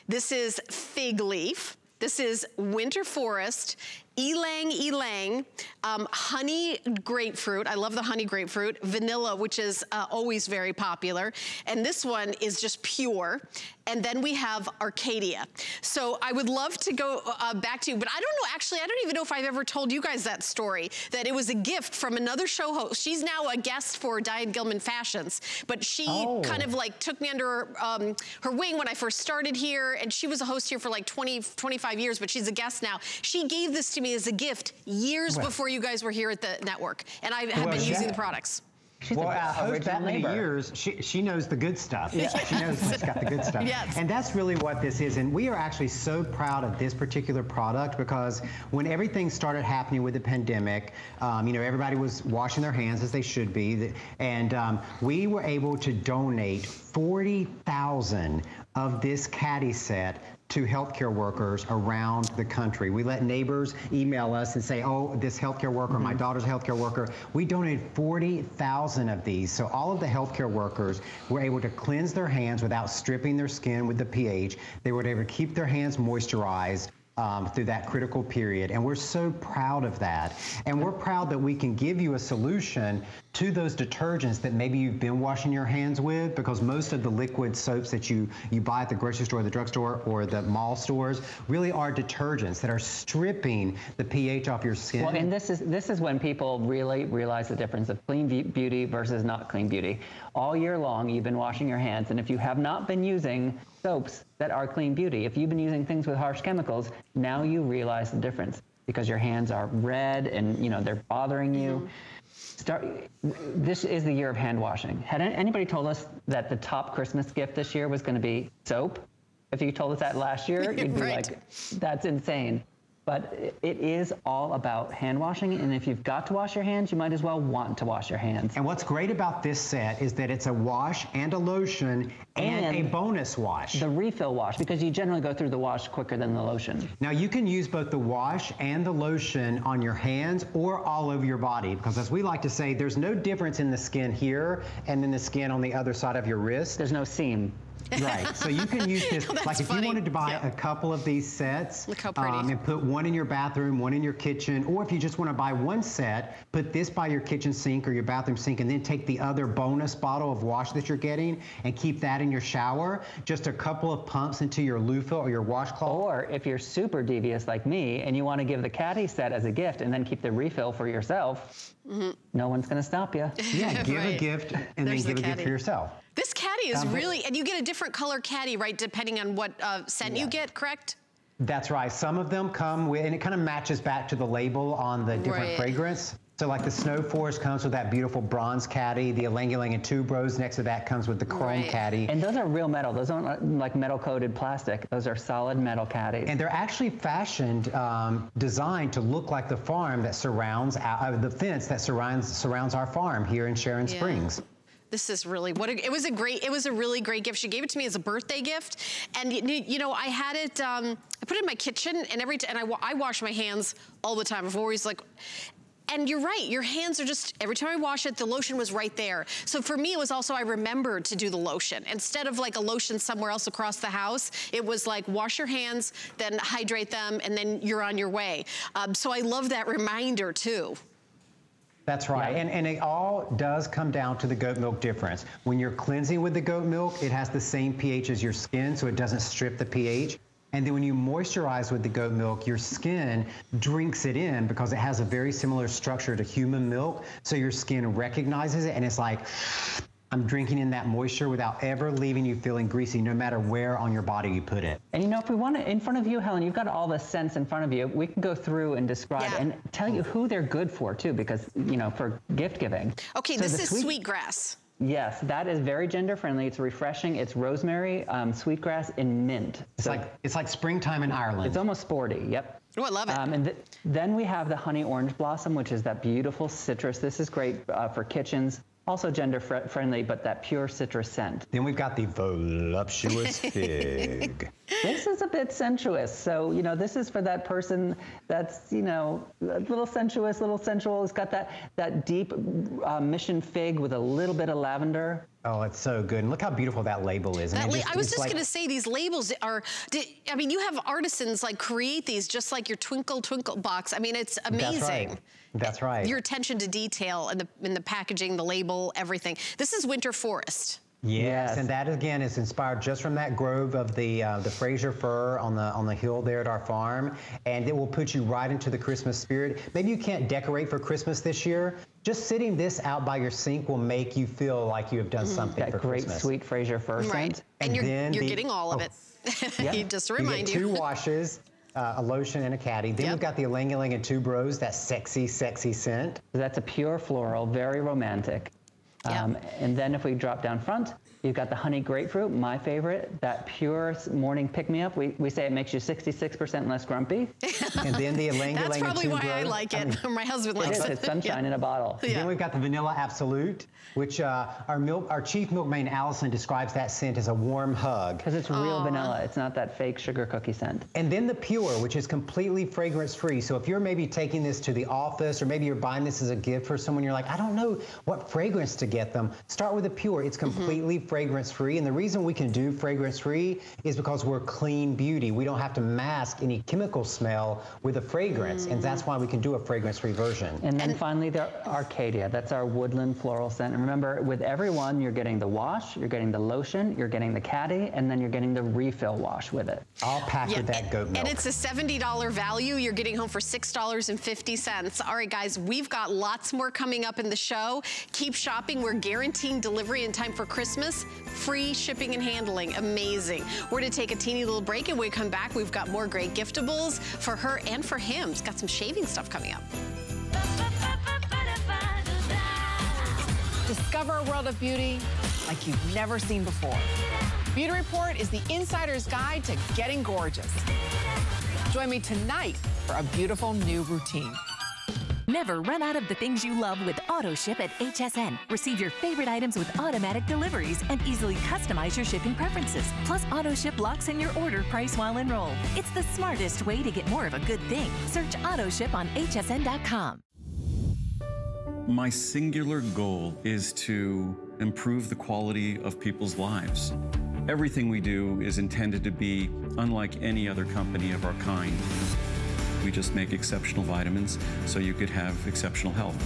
This is Fig Leaf. This is Winter Forest. Ylang Ylang, um, honey grapefruit. I love the honey grapefruit. Vanilla, which is uh, always very popular. And this one is just pure. And then we have Arcadia. So I would love to go uh, back to you, but I don't know, actually, I don't even know if I've ever told you guys that story, that it was a gift from another show host. She's now a guest for Diane Gilman Fashions, but she oh. kind of like took me under her, um, her wing when I first started here, and she was a host here for like twenty, twenty-five years, but she's a guest now. She gave this to me as a gift years well, before you guys were here at the network, and I have well, been using yeah. the products. She's well, as host for many years, she, she knows the good stuff. Yeah. She knows she's got the good stuff. Yes. And that's really what this is. And we are actually so proud of this particular product because when everything started happening with the pandemic, um, you know, everybody was washing their hands as they should be. And um, we were able to donate forty thousand of this caddy set to healthcare workers around the country. We let neighbors email us and say, oh, this healthcare worker, mm-hmm. my daughter's a healthcare worker. We donated forty thousand of these. So all of the healthcare workers were able to cleanse their hands without stripping their skin with the pH. They were able to keep their hands moisturized Um, through that critical period, and we're so proud of that. And we're proud that we can give you a solution to those detergents that maybe you've been washing your hands with, because most of the liquid soaps that you you buy at the grocery store, the drugstore, or the mall stores really are detergents that are stripping the pH off your skin. Well, and this is this is when people really realize the difference of clean beauty versus not clean beauty. All year long, you've been washing your hands, and if you have not been using soaps that are clean beauty, if you've been using things with harsh chemicals, now you realize the difference because your hands are red and, you know, they're bothering you. Mm-hmm. Start, this is the year of hand washing. Had anybody told us that the top Christmas gift this year was going to be soap? If you told us that last year, you'd be right. like, that's insane. But it is all about hand washing, and if you've got to wash your hands, you might as well want to wash your hands. And what's great about this set is that it's a wash and a lotion and, and a bonus wash. The refill wash, because you generally go through the wash quicker than the lotion. Now, you can use both the wash and the lotion on your hands or all over your body, because as we like to say, there's no difference in the skin here and then the skin on the other side of your wrist. There's no seam. Right, so you can use this, oh, like if funny. you wanted to buy yep. a couple of these sets. Look how pretty. Um, and put one in your bathroom, one in your kitchen, or if you just want to buy one set, put this by your kitchen sink or your bathroom sink, and then take the other bonus bottle of wash that you're getting and keep that in your shower. Just a couple of pumps into your loofah or your washcloth. Or if you're super devious like me and you want to give the caddy set as a gift and then keep the refill for yourself, mm-hmm. no onene's going to stop you. Yeah, give right. a gift and There's then give the a gift for yourself. This caddy is um, really, and you get a different color caddy, right, depending on what uh, scent yeah. you get, correct? That's right. Some of them come with, and it kind of matches back to the label on the different right. fragrance. So like the Snow Forest comes with that beautiful bronze caddy. The Ylang-Ylang and Tuberose next to that comes with the chrome right. caddy. And those are real metal. Those aren't like metal-coated plastic. Those are solid metal caddies. And they're actually fashioned, um, designed to look like the farm that surrounds, uh, the fence that surrounds, surrounds our farm here in Sharon yeah. Springs. This is really what a, it was a great, it was a really great gift. She gave it to me as a birthday gift. And you, you know, I had it, um, I put it in my kitchen and every time, and I, I wash my hands all the time. I've always like, and you're right, your hands are just, every time I wash it, the lotion was right there. So for me, it was also, I remembered to do the lotion. Instead of like a lotion somewhere else across the house, it was like wash your hands, then hydrate them, and then you're on your way. Um, so I love that reminder too. That's right, yeah. and, and it all does come down to the goat milk difference. When you're cleansing with the goat milk, it has the same pH as your skin, so it doesn't strip the pH. And then when you moisturize with the goat milk, your skin drinks it in because it has a very similar structure to human milk, so your skin recognizes it, and it's like, I'm drinking in that moisture without ever leaving you feeling greasy, no matter where on your body you put it. And you know, if we want to, in front of you, Helen, you've got all the scents in front of you. We can go through and describe yeah. and tell you who they're good for too, because, you know, for gift giving. Okay, so this is sweetgrass. Yes, that is very gender friendly. It's refreshing. It's rosemary, um, sweetgrass, and mint. It's so like it's like springtime in Ireland. It's almost sporty. Yep. Oh, I love it. Um, and th then we have the honey orange blossom, which is that beautiful citrus. This is great uh, for kitchens. Also gender fr friendly, but that pure citrus scent. Then we've got the voluptuous fig. This is a bit sensuous. So, you know, this is for that person that's, you know, a little sensuous, little sensual. It's got that, that deep uh, mission fig with a little bit of lavender. Oh, it's so good. And look how beautiful that label is. That I, mean, just, I was just like, going to say, these labels are, I mean, you have artisans like create these just like your Twinkle Twinkle box. I mean, it's amazing. That's right. That's right. Your attention to detail in the, in the packaging, the label, everything. This is Winter Forest. Yes, yes, and that again is inspired just from that grove of the uh, the Fraser fir on the on the hill there at our farm, and it will put you right into the Christmas spirit. Maybe you can't decorate for Christmas this year. Just sitting this out by your sink will make you feel like you have done mm, something for Christmas. That great sweet Fraser fir right. scent, and, and you're then you're the, getting all oh, of it. Yeah. You just to remind you, get two you. washes. Uh, a lotion and a caddy. Then yep. we've got the Ylang-Ylang and Tuberose, that sexy, sexy scent. That's a pure floral, very romantic. Yep. Um, and then if we drop down front, you've got the honey grapefruit, my favorite, that pure morning pick-me-up. We, we say it makes you sixty-six percent less grumpy. And then the Ylang-Ylang and Tuberose. That's probably why I like it. I mean, my husband likes it. It is, it's sunshine yeah. in a bottle. Yeah. Then we've got the Vanilla Absolute, which uh, our milk, our chief milkmaid, Allison, describes that scent as a warm hug. Because it's real Aww. vanilla. It's not that fake sugar cookie scent. And then the Pure, which is completely fragrance-free. So if you're maybe taking this to the office, or maybe you're buying this as a gift for someone, you're like, I don't know what fragrance to get them. Start with the Pure. It's completely mm-hmm. fragrance-free, and the reason we can do fragrance-free is because we're clean beauty. We don't have to mask any chemical smell with a fragrance, mm. and that's why we can do a fragrance-free version. And then and finally, the Arcadia. That's our woodland floral scent. And remember, with everyone, you're getting the wash, you're getting the lotion, you're getting the caddy, and then you're getting the refill wash with it. All packed yeah, with that and, goat milk. And it's a seventy dollar value. You're getting home for six dollars and fifty cents. All right, guys, we've got lots more coming up in the show. Keep shopping. We're guaranteeing delivery in time for Christmas. Free shipping and handling. Amazing. We're going to take a teeny little break, and when we come back, we've got more great giftables for her and for him. It's got some shaving stuff coming up. Discover a world of beauty like you've never seen before. Beauty Report is the insider's guide to getting gorgeous. Join me tonight for a beautiful new routine. Never run out of the things you love with AutoShip at H S N. Receive your favorite items with automatic deliveries and easily customize your shipping preferences. Plus, AutoShip locks in your order price while enrolled. It's the smartest way to get more of a good thing. Search AutoShip on H S N dot com. My singular goal is to improve the quality of people's lives. Everything we do is intended to be unlike any other company of our kind. We just make exceptional vitamins so you could have exceptional health.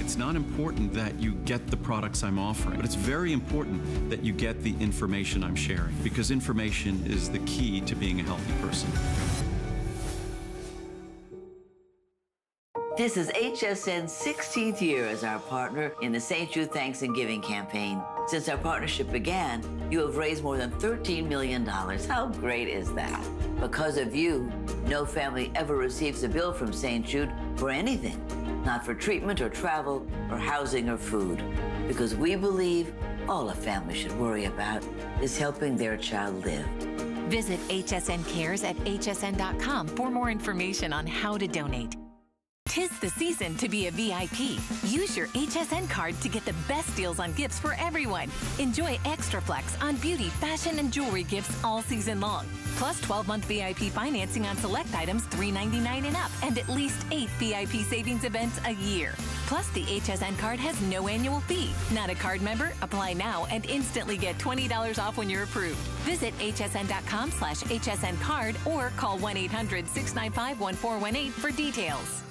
It's not important that you get the products I'm offering, but it's very important that you get the information I'm sharing, because information is the key to being a healthy person. This is H S N's sixteenth year as our partner in the Saint Jude Thanks and Giving campaign. Since our partnership began, you have raised more than thirteen million dollars. How great is that? Because of you, no family ever receives a bill from Saint Jude for anything, not for treatment or travel or housing or food, because we believe all a family should worry about is helping their child live. Visit H S N Cares at H S N dot com for more information on how to donate. 'Tis the season to be a V I P. Use your H S N card to get the best deals on gifts for everyone. Enjoy Extra Flex on beauty, fashion, and jewelry gifts all season long. Plus twelve month V I P financing on select items three ninety-nine and up, and at least eight V I P savings events a year. Plus, the H S N card has no annual fee. Not a card member? Apply now and instantly get twenty dollars off when you're approved. Visit H S N dot com slash H S N card or call one eight hundred, six nine five, one four one eight for details.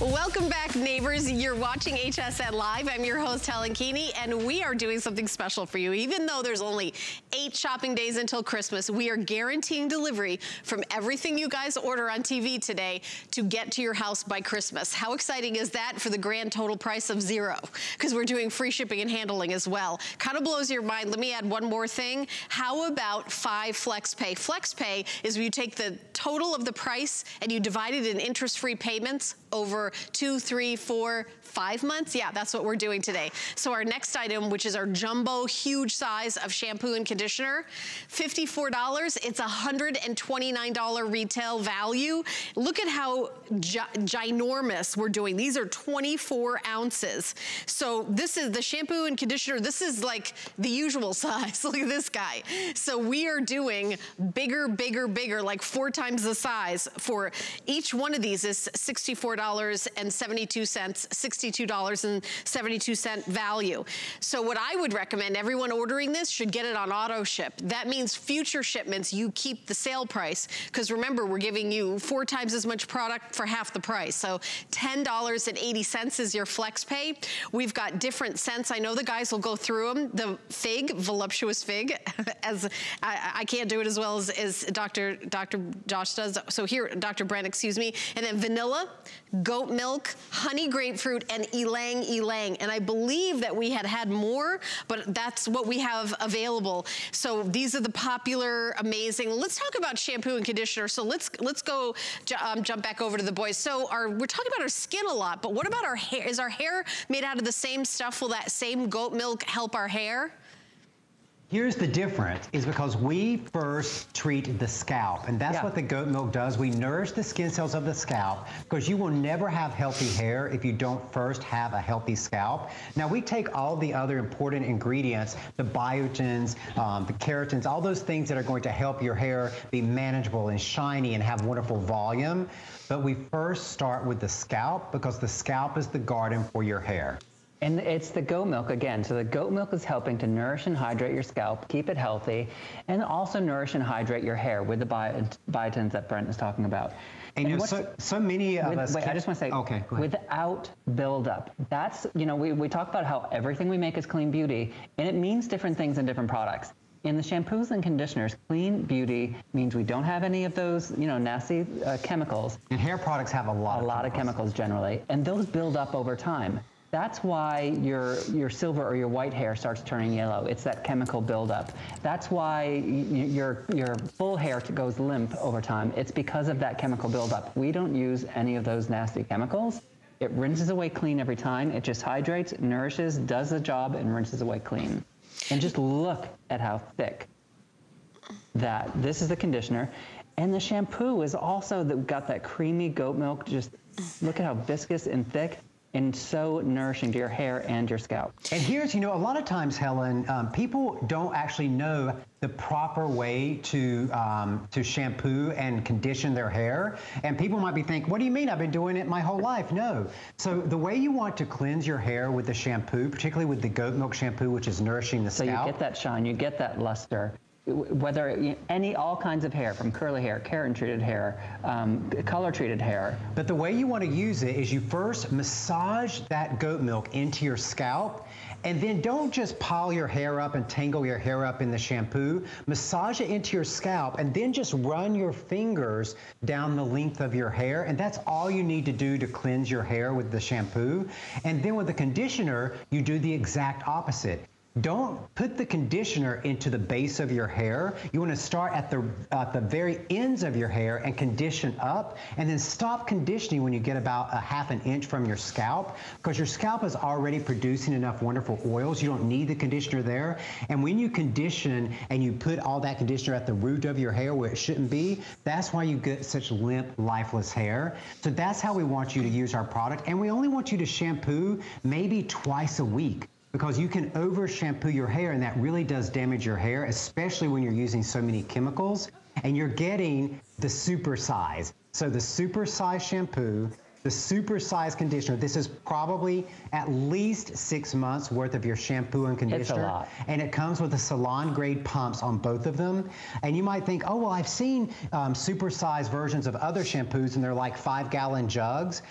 Welcome back, neighbors. You're watching H S N Live. I'm your host, Helen Keaney, and we are doing something special for you. Even though there's only eight shopping days until Christmas, we are guaranteeing delivery from everything you guys order on T V today to get to your house by Christmas. How exciting is that for the grand total price of zero? Because we're doing free shipping and handling as well. Kind of blows your mind. Let me add one more thing. How about five FlexPay? FlexPay is where you take the total of the price and you divide it in interest-free payments over two, three, four, five months. Yeah, that's what we're doing today. So our next item, which is our jumbo huge size of shampoo and conditioner, fifty-four dollars. It's one hundred twenty-nine dollars retail value. Look at how gi ginormous we're doing. These are twenty-four ounces. So this is the shampoo and conditioner. This is like the usual size. Look at this guy. So we are doing bigger, bigger, bigger, like four times the size. For each one of these is sixty-four dollars and seventy-two cents, sixty-two dollars and seventy-two cents value. So what I would recommend, everyone ordering this should get it on auto ship. That means future shipments, you keep the sale price, because remember, we're giving you four times as much product for half the price. So ten dollars and eighty cents is your flex pay. We've got different scents. I know the guys will go through them. The fig, voluptuous fig, as I, I can't do it as well as, as Doctor Doctor Josh does. So here, Doctor Brent, excuse me. And then vanilla, goat milk, honey grapefruit, and ylang ylang. And I believe that we had had more, but that's what we have available. So these are the popular, amazing. Let's talk about shampoo and conditioner. So let's let's go um, jump back over to the boys. So our, we're talking about our skin a lot, but what about our hair? Is our hair made out of the same stuff? Will that same goat milk help our hair? Here's the difference, is because we first treat the scalp, and that's yeah. what the goat milk does. We nourish the skin cells of the scalp, because you will never have healthy hair if you don't first have a healthy scalp. Now, we take all the other important ingredients, the biogens, um, the keratins, all those things that are going to help your hair be manageable and shiny and have wonderful volume. But we first start with the scalp, because the scalp is the garden for your hair. And it's the goat milk again. So the goat milk is helping to nourish and hydrate your scalp, keep it healthy, and also nourish and hydrate your hair with the biotins that Brent is talking about. And, and you know, so, so many of with, us... Wait, I just want to say, okay, go ahead. Without buildup. That's, you know, we, we talk about how everything we make is clean beauty, and it means different things in different products. In the shampoos and conditioners, clean beauty means we don't have any of those, you know, nasty uh, chemicals. And hair products have a lot A lot of chemicals generally, and those build up over time. That's why your your silver or your white hair starts turning yellow. It's that chemical buildup. That's why your your full hair goes limp over time. It's because of that chemical buildup. We don't use any of those nasty chemicals. It rinses away clean every time. It just hydrates, nourishes, does the job, and rinses away clean. And just look at how thick that. This is the conditioner. And the shampoo is also the, got that creamy goat milk. Just look at how viscous and thick and so nourishing to your hair and your scalp. And here's, you know, a lot of times, Helen, um, people don't actually know the proper way to um, to shampoo and condition their hair. And people might be thinking, what do you mean? I've been doing it my whole life. No. So the way you want to cleanse your hair with the shampoo, particularly with the goat milk shampoo, which is nourishing the so scalp. So you get that shine, you get that luster. Whether any, all kinds of hair, from curly hair, Keratin-treated hair, um, color-treated hair. But the way you want to use it is you first massage that goat milk into your scalp, and then don't just pile your hair up and tangle your hair up in the shampoo. Massage it into your scalp, and then just run your fingers down the length of your hair, and that's all you need to do to cleanse your hair with the shampoo. And then with the conditioner, you do the exact opposite. Don't put the conditioner into the base of your hair. You want to start at the uh, the very ends of your hair and condition up, and then stop conditioning when you get about a half an inch from your scalp, because your scalp is already producing enough wonderful oils. You don't need the conditioner there. And when you condition and you put all that conditioner at the root of your hair where it shouldn't be, that's why you get such limp, lifeless hair. So that's how we want you to use our product. And we only want you to shampoo maybe twice a week, because you can over shampoo your hair, and that really does damage your hair, especially when you're using so many chemicals. And you're getting the super size. So the super size shampoo, the super size conditioner, this is probably at least six months worth of your shampoo and conditioner. It's a lot. And it comes with the salon grade pumps on both of them. And you might think, oh, well, I've seen um, super size versions of other shampoos and they're like five gallon jugs.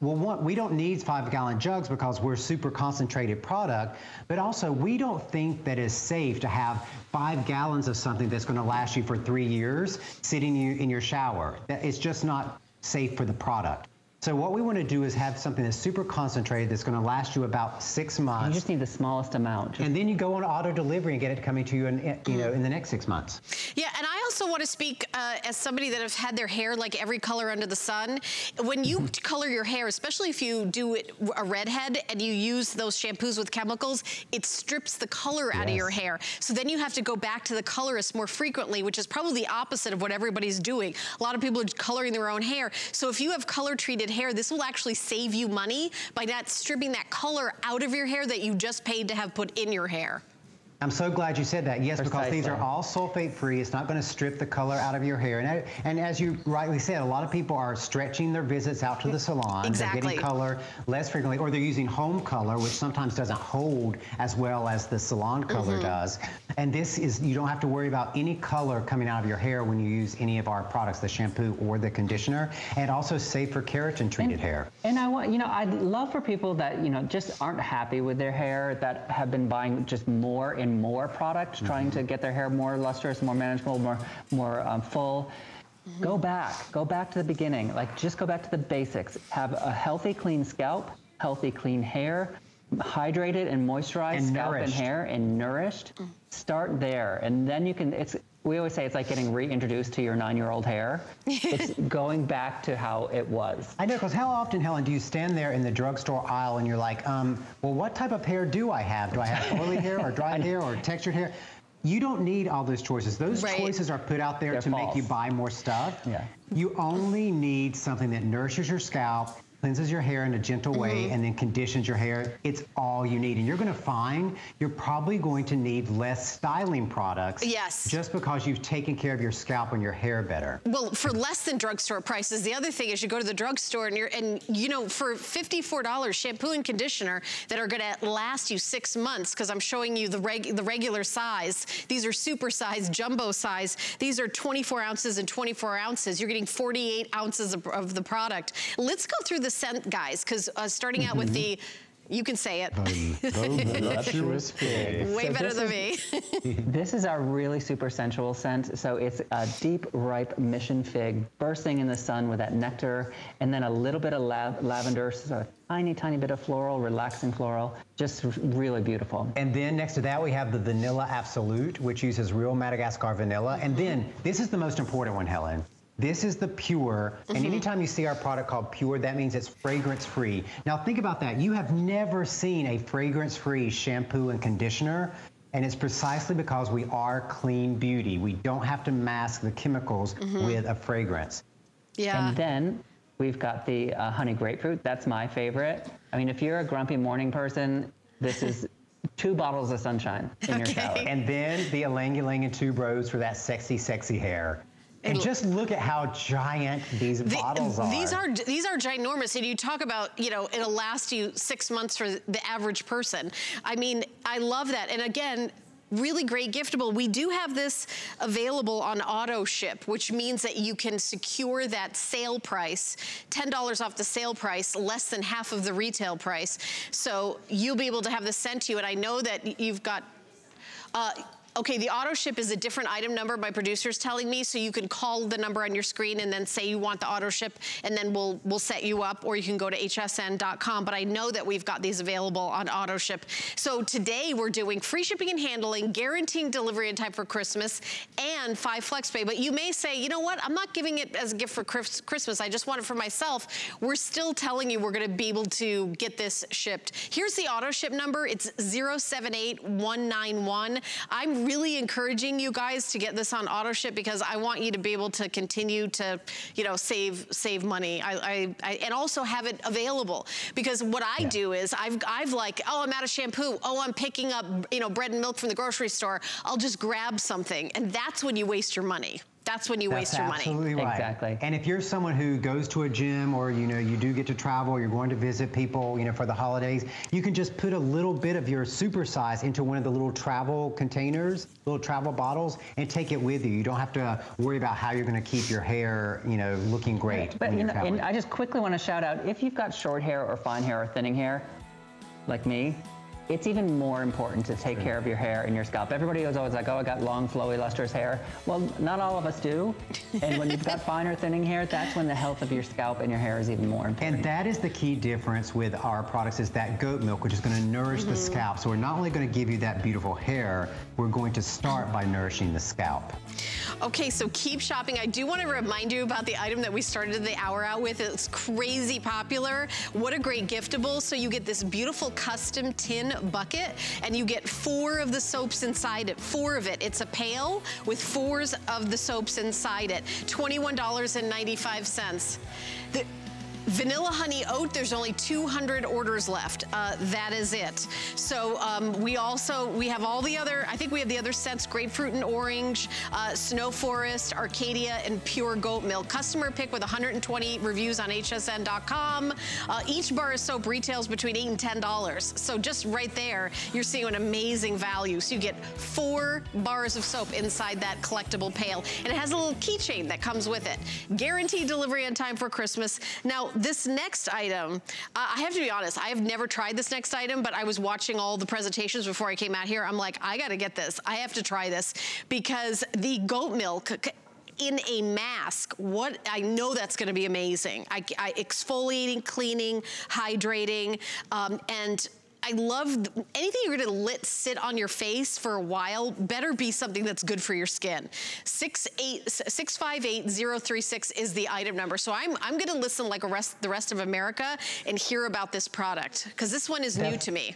Well, one, we don't need five-gallon jugs because we're super concentrated product, but also we don't think that it's safe to have five gallons of something that's going to last you for three years sitting you in your shower. That it's just not safe for the product. So what we want to do is have something that's super concentrated that's going to last you about six months. You just need the smallest amount. Just and then you go on auto delivery and get it coming to you in, you know, in the next six months. Yeah, and I also want to speak uh, as somebody that has had their hair like every color under the sun. When you color your hair, especially if you do it a redhead and you use those shampoos with chemicals, it strips the color yes. out of your hair. So then you have to go back to the colorist more frequently, which is probably the opposite of what everybody's doing. A lot of people are coloring their own hair. So if you have color-treated hair, this will actually save you money by not stripping that color out of your hair that you just paid to have put in your hair. I'm so glad you said that. Yes, Precisely. Because these are all sulfate free. It's not going to strip the color out of your hair. And, I, and as you rightly said, a lot of people are stretching their visits out to the salon. Exactly. They're getting color less frequently, or they're using home color, which sometimes doesn't hold as well as the salon color mm-hmm. does. And this is, you don't have to worry about any color coming out of your hair when you use any of our products, the shampoo or the conditioner, and also safe for keratin treated and, hair. And I want, you know, I'd love for people that, you know, just aren't happy with their hair, that have been buying just more and more product, mm-hmm. trying to get their hair more lustrous, more manageable, more more um, full. Mm-hmm. Go back, go back to the beginning. Like, just go back to the basics. Have a healthy, clean scalp, healthy, clean hair, hydrated and moisturized and scalp nourished. and hair, and nourished. Mm-hmm. Start there, and then you can. It's we always say it's like getting reintroduced to your nine-year-old hair. It's going back to how it was. I know, because how often, Helen, do you stand there in the drugstore aisle and you're like, um, well, what type of hair do I have? Do I have oily hair or dry hair or textured hair? You don't need all those choices. Those right. choices are put out there They're to false. make you buy more stuff. Yeah. You only need something that nourishes your scalp, cleanses your hair in a gentle way, mm-hmm. and then conditions your hair. It's all you need. And you're going to find you're probably going to need less styling products. Yes. Just because you've taken care of your scalp and your hair better. Well, for less than drugstore prices. The other thing is you go to the drugstore and you're, and you know, for fifty-four dollars shampoo and conditioner that are going to last you six months, because I'm showing you the, reg the regular size. These are super size, jumbo size. These are twenty-four ounces and twenty-four ounces. You're getting forty-eight ounces of, of the product. Let's go through the scent, guys, because uh, starting out mm-hmm. with the, you can say it. Um, Way so better than is, me. This is our really super sensual scent. So it's a deep, ripe mission fig bursting in the sun with that nectar, and then a little bit of lav lavender, so a tiny, tiny bit of floral, relaxing floral. Just really beautiful. And then next to that, we have the Vanilla Absolute, which uses real Madagascar vanilla. And then, this is the most important one, Helen. This is the Pure, mm-hmm. and anytime you see our product called Pure, that means it's fragrance-free. Now think about that. You have never seen a fragrance-free shampoo and conditioner, and it's precisely because we are clean beauty. We don't have to mask the chemicals mm-hmm. with a fragrance. Yeah. And then we've got the uh, honey grapefruit. That's my favorite. I mean, if you're a grumpy morning person, this is... Two bottles of sunshine in okay. your salad. And then the ylang ylang and tube rose for that sexy, sexy hair. And just look at how giant these the, bottles are. These are these are ginormous. And you talk about, you know, it'll last you six months for the average person. I mean, I love that. And again, really great giftable. We do have this available on auto ship, which means that you can secure that sale price, ten dollars off the sale price, less than half of the retail price. So you'll be able to have this sent to you. And I know that you've got, uh, okay, the auto ship is a different item number, my producer's telling me, so you can call the number on your screen and then say you want the auto ship, and then we'll we'll set you up, or you can go to H S N dot com, but I know that we've got these available on auto ship. So today we're doing free shipping and handling, guaranteeing delivery in time for Christmas, and five FlexPay, but you may say, you know what, I'm not giving it as a gift for Christmas, I just want it for myself. We're still telling you we're gonna be able to get this shipped. Here's the auto ship number, it's zero seven eight one nine one. I'm really encouraging you guys to get this on auto ship because I want you to be able to continue to, you know, save save money. I, I, I and also have it available, because what I yeah. do is I've I've like, oh, I'm out of shampoo, oh, I'm picking up, you know, bread and milk from the grocery store, I'll just grab something, and that's when you waste your money. That's when you That's waste your money. Absolutely right. Exactly. And if you're someone who goes to a gym, or you know you do get to travel, you're going to visit people, you know, for the holidays, you can just put a little bit of your super size into one of the little travel containers, little travel bottles, and take it with you. You don't have to worry about how you're going to keep your hair, you know, looking great. But you know, and I just quickly want to shout out, if you've got short hair or fine hair or thinning hair, like me, it's even more important to take care of your hair and your scalp. Everybody is always like, oh, I got long, flowy, lustrous hair. Well, not all of us do. And when you've got finer, thinning hair, that's when the health of your scalp and your hair is even more important. And that is the key difference with our products, is that goat milk, which is going to nourish mm-hmm. the scalp. So we're not only going to give you that beautiful hair, we're going to start by nourishing the scalp. Okay, so keep shopping. I do want to remind you about the item that we started the hour out with. It's crazy popular. What a great giftable. So you get this beautiful custom tin bucket, and you get four of the soaps inside it. Four of it. It's a pail with fours of the soaps inside it. twenty-one ninety-five. The Vanilla Honey Oat, there's only two hundred orders left. Uh, that is it. So um, we also, we have all the other, I think we have the other scents, Grapefruit and Orange, uh, Snow Forest, Arcadia, and Pure Goat Milk. Customer pick with one hundred twenty reviews on H S N dot com. Uh, each bar of soap retails between eight and ten dollars. So just right there, you're seeing an amazing value. So you get four bars of soap inside that collectible pail. And it has a little keychain that comes with it. Guaranteed delivery on time for Christmas. Now, this next item, uh, I have to be honest, I have never tried this next item, but I was watching all the presentations before I came out here. I'm like, I gotta get this. I have to try this, because the goat milk in a mask, what, I know that's gonna be amazing. I, I exfoliating, cleaning, hydrating, um, and I love, anything you're gonna let sit on your face for a while better be something that's good for your skin. six five eight zero three six is the item number. So I'm I'm gonna listen like a rest, the rest of America, and hear about this product, because this one is new to me.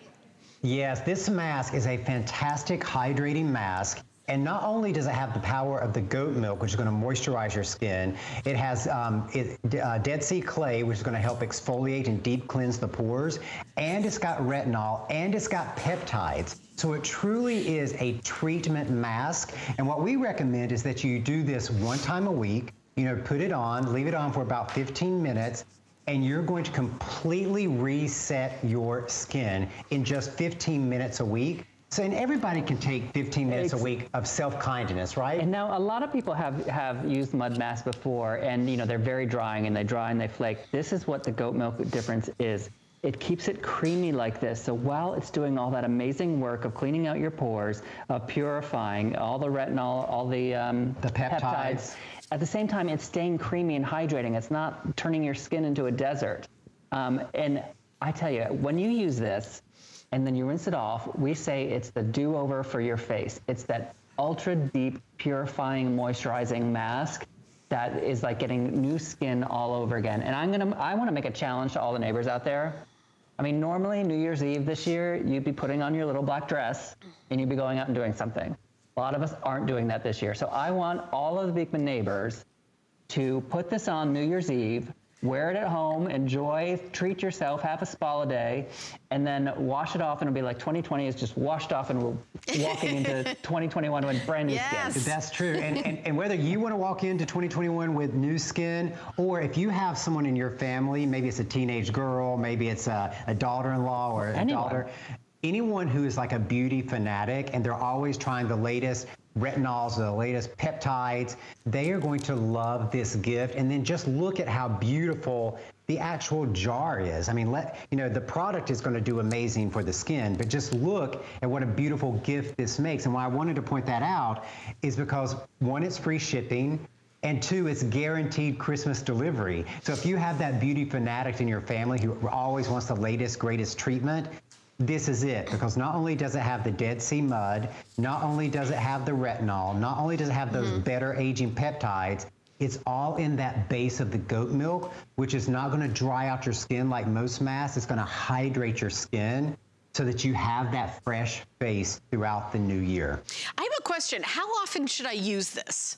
Yes, this mask is a fantastic hydrating mask. And not only does it have the power of the goat milk, which is going to moisturize your skin, it has um, it, uh, Dead Sea Clay, which is going to help exfoliate and deep cleanse the pores, and it's got retinol, and it's got peptides. So it truly is a treatment mask. And what we recommend is that you do this one time a week, you know, put it on, leave it on for about fifteen minutes, and you're going to completely reset your skin in just fifteen minutes a week. So, and everybody can take fifteen minutes a week of self-kindness, right? And now, a lot of people have, have used mud masks before, and, you know, they're very drying, and they dry and they flake. This is what the goat milk difference is. It keeps it creamy like this. So while it's doing all that amazing work of cleaning out your pores, of purifying, all the retinol, all the, um, the peptides. peptides, at the same time, it's staying creamy and hydrating. It's not turning your skin into a desert. Um, and I tell you, when you use this, and then you rinse it off, we say it's the do-over for your face. It's that ultra-deep, purifying, moisturizing mask that is like getting new skin all over again. And I'm gonna, I wanna make a challenge to all the neighbors out there. I mean, normally New Year's Eve this year, you'd be putting on your little black dress and you'd be going out and doing something. A lot of us aren't doing that this year. So I want all of the Beekman neighbors to put this on New Year's Eve, wear it at home, enjoy, treat yourself, have a spa a day, and then wash it off, and it'll be like twenty twenty is just washed off and we're walking into twenty twenty-one with brand new yes. skin. That's true. And, and, and whether you want to walk into twenty twenty-one with new skin, or if you have someone in your family, maybe it's a teenage girl, maybe it's a, a daughter-in-law or a Anyone. daughter, anyone who is like a beauty fanatic and they're always trying the latest retinols, the latest peptides, they are going to love this gift. And then just look at how beautiful the actual jar is. I mean, let, you know, the product is gonna do amazing for the skin, but just look at what a beautiful gift this makes. And why I wanted to point that out is because, one, it's free shipping, and two, it's guaranteed Christmas delivery. So if you have that beauty fanatic in your family who always wants the latest, greatest treatment, this is it, because not only does it have the Dead Sea Mud, not only does it have the retinol, not only does it have those mm-hmm. better aging peptides, it's all in that base of the goat milk, which is not going to dry out your skin like most masks. It's going to hydrate your skin so that you have that fresh face throughout the new year. I have a question. How often should I use this?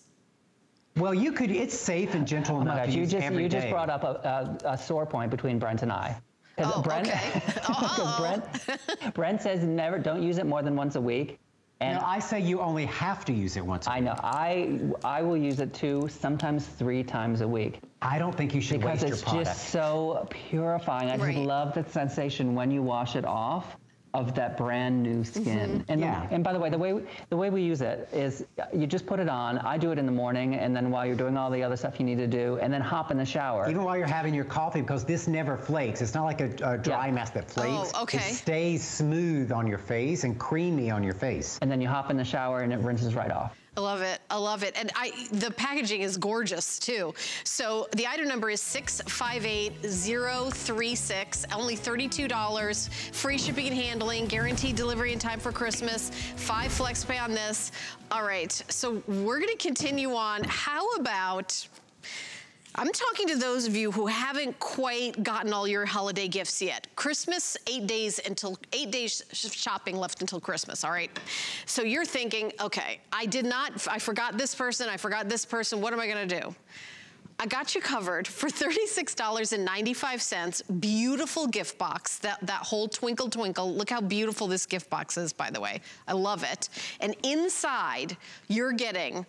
Well, you could, it's safe and gentle oh enough my God, to you use just, every You day. just brought up a, a, a sore point between Brent and I. Because oh, Brent, okay. oh, Brent, Brent says never, don't use it more than once a week. And no, I say you only have to use it once a I week. know. I I will use it two, sometimes three times a week. I don't think you should waste your product. Because it's just so purifying. I right. just love the sensation when you wash it off of that brand new skin. Mm-hmm. And yeah. the, and by the way, the way the way we use it is you just put it on. I do it in the morning, and then while you're doing all the other stuff you need to do, and then hop in the shower. Even while you're having your coffee, because this never flakes. It's not like a, a dry yeah. mask that flakes. Oh, okay. It stays smooth on your face and creamy on your face. And then you hop in the shower, and it rinses right off. I love it. I love it. And I, the packaging is gorgeous too. So the item number is six five eight zero three six, only thirty-two dollars, free shipping and handling, guaranteed delivery in time for Christmas, five FlexPay on this. All right, so we're gonna continue on. How about, I'm talking to those of you who haven't quite gotten all your holiday gifts yet. Christmas, eight days until, eight days shopping left until Christmas, all right? So you're thinking, okay, I did not, I forgot this person, I forgot this person, what am I gonna do? I got you covered for thirty-six ninety-five. Beautiful gift box, that, that whole Twinkle Twinkle. Look how beautiful this gift box is, by the way. I love it. And inside, you're getting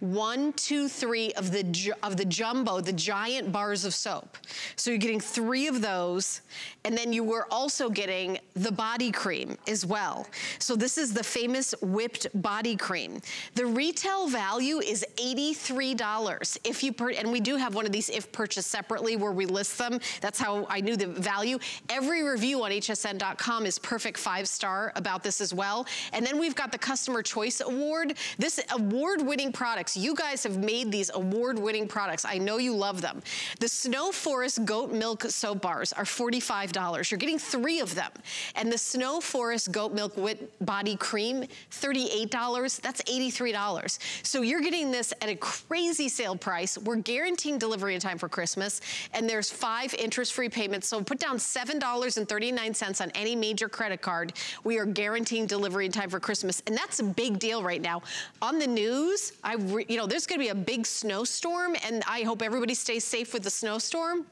one, two, three of the of the jumbo, the giant bars of soap. So you're getting three of those, and then you were also getting the body cream as well. So this is the famous whipped body cream. The retail value is eighty-three dollars. If you per and we do have one of these if purchased separately where we list them. That's how I knew the value. Every review on H S N dot com is perfect five star about this as well. And then we've got the Customer Choice Award. This award-winning products. You guys have made these award-winning products. I know you love them. The Snow Forest Goat Milk Soap Bars are forty-five dollars. You're getting three of them. And the Snow Forest Goat Milk Wit Body Cream, thirty-eight dollars. That's eighty-three dollars. So you're getting this at a crazy sale price. We're guaranteeing delivery in time for Christmas. And there's five interest-free payments. So put down seven dollars and thirty-nine cents on any major credit card. We are guaranteeing delivery in time for Christmas. And that's a big deal right now. On the news, I You know, there's gonna be a big snowstorm, and I hope everybody stays safe with the snowstorm.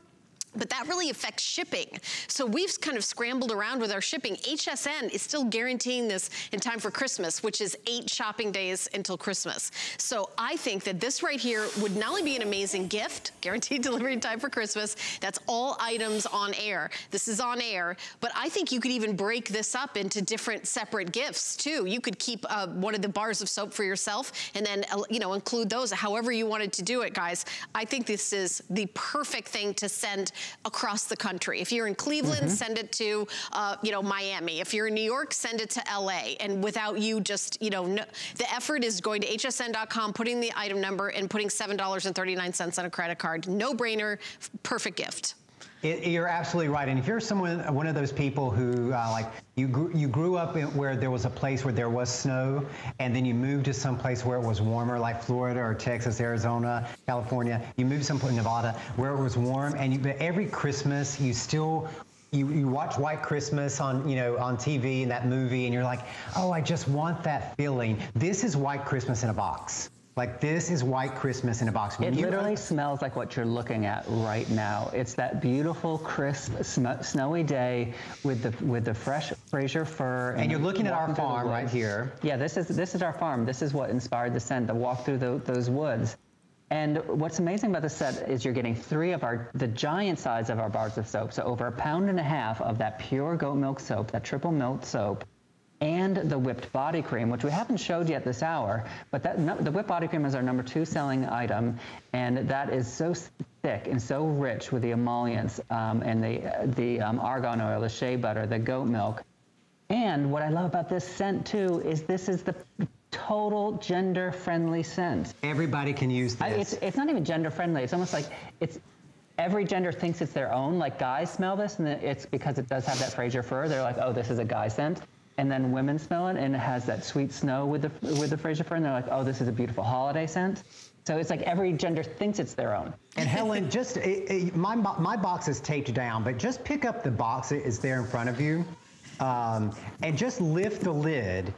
But that really affects shipping. So we've kind of scrambled around with our shipping. H S N is still guaranteeing this in time for Christmas, which is eight shopping days until Christmas. So I think that this right here would not only be an amazing gift, guaranteed delivery in time for Christmas, that's all items on air. This is on air, but I think you could even break this up into different separate gifts too. You could keep uh, one of the bars of soap for yourself and then, uh, you know, include those however you wanted to do it, guys. I think this is the perfect thing to send across the country. If you're in Cleveland, mm-hmm. send it to, uh, you know, Miami. If you're in New York, send it to L A. And without you just, you know, no, the effort is going to H S N dot com, putting the item number, and putting seven dollars and thirty-nine cents on a credit card. No brainer, perfect gift. It, you're absolutely right. And if you're someone, one of those people who uh, like you grew, you grew up in where there was a place where there was snow, and then you moved to some place where it was warmer, like Florida or Texas, Arizona, California. You moved someplace, Nevada, where it was warm, and you, but every Christmas you still. You, you watch White Christmas on, you know, on T V and that movie, and you're like, oh, I just want that feeling. This is White Christmas in a box. Like, this is White Christmas in a box. When it literally smells like what you're looking at right now. It's that beautiful, crisp, sm snowy day with the with the fresh Fraser fir. And, and you're looking at our farm right here. Yeah, this is this is our farm. This is what inspired the scent. The walk through the, those woods. And what's amazing about this set is you're getting three of our, the giant size of our bars of soap. So over a pound and a half of that pure goat milk soap, that triple milk soap, and the whipped body cream, which we haven't showed yet this hour, but that, no, the whipped body cream is our number two selling item. And that is so thick and so rich with the emollients um, and the, the um, argan oil, the shea butter, the goat milk. And what I love about this scent too is this is the total gender-friendly scent. Everybody can use this. I, it's, it's not even gender-friendly. It's almost like it's every gender thinks it's their own. Like, guys smell this, and it's because it does have that Fraser fir. They're like, oh, this is a guy scent. And then women smell it, and it has that sweet snow with the with the Fraser fir, and they're like, oh, this is a beautiful holiday scent. So it's like every gender thinks it's their own. And Helen, just it, it, my my box is taped down, but just pick up the box that is there in front of you, um, and just lift the lid.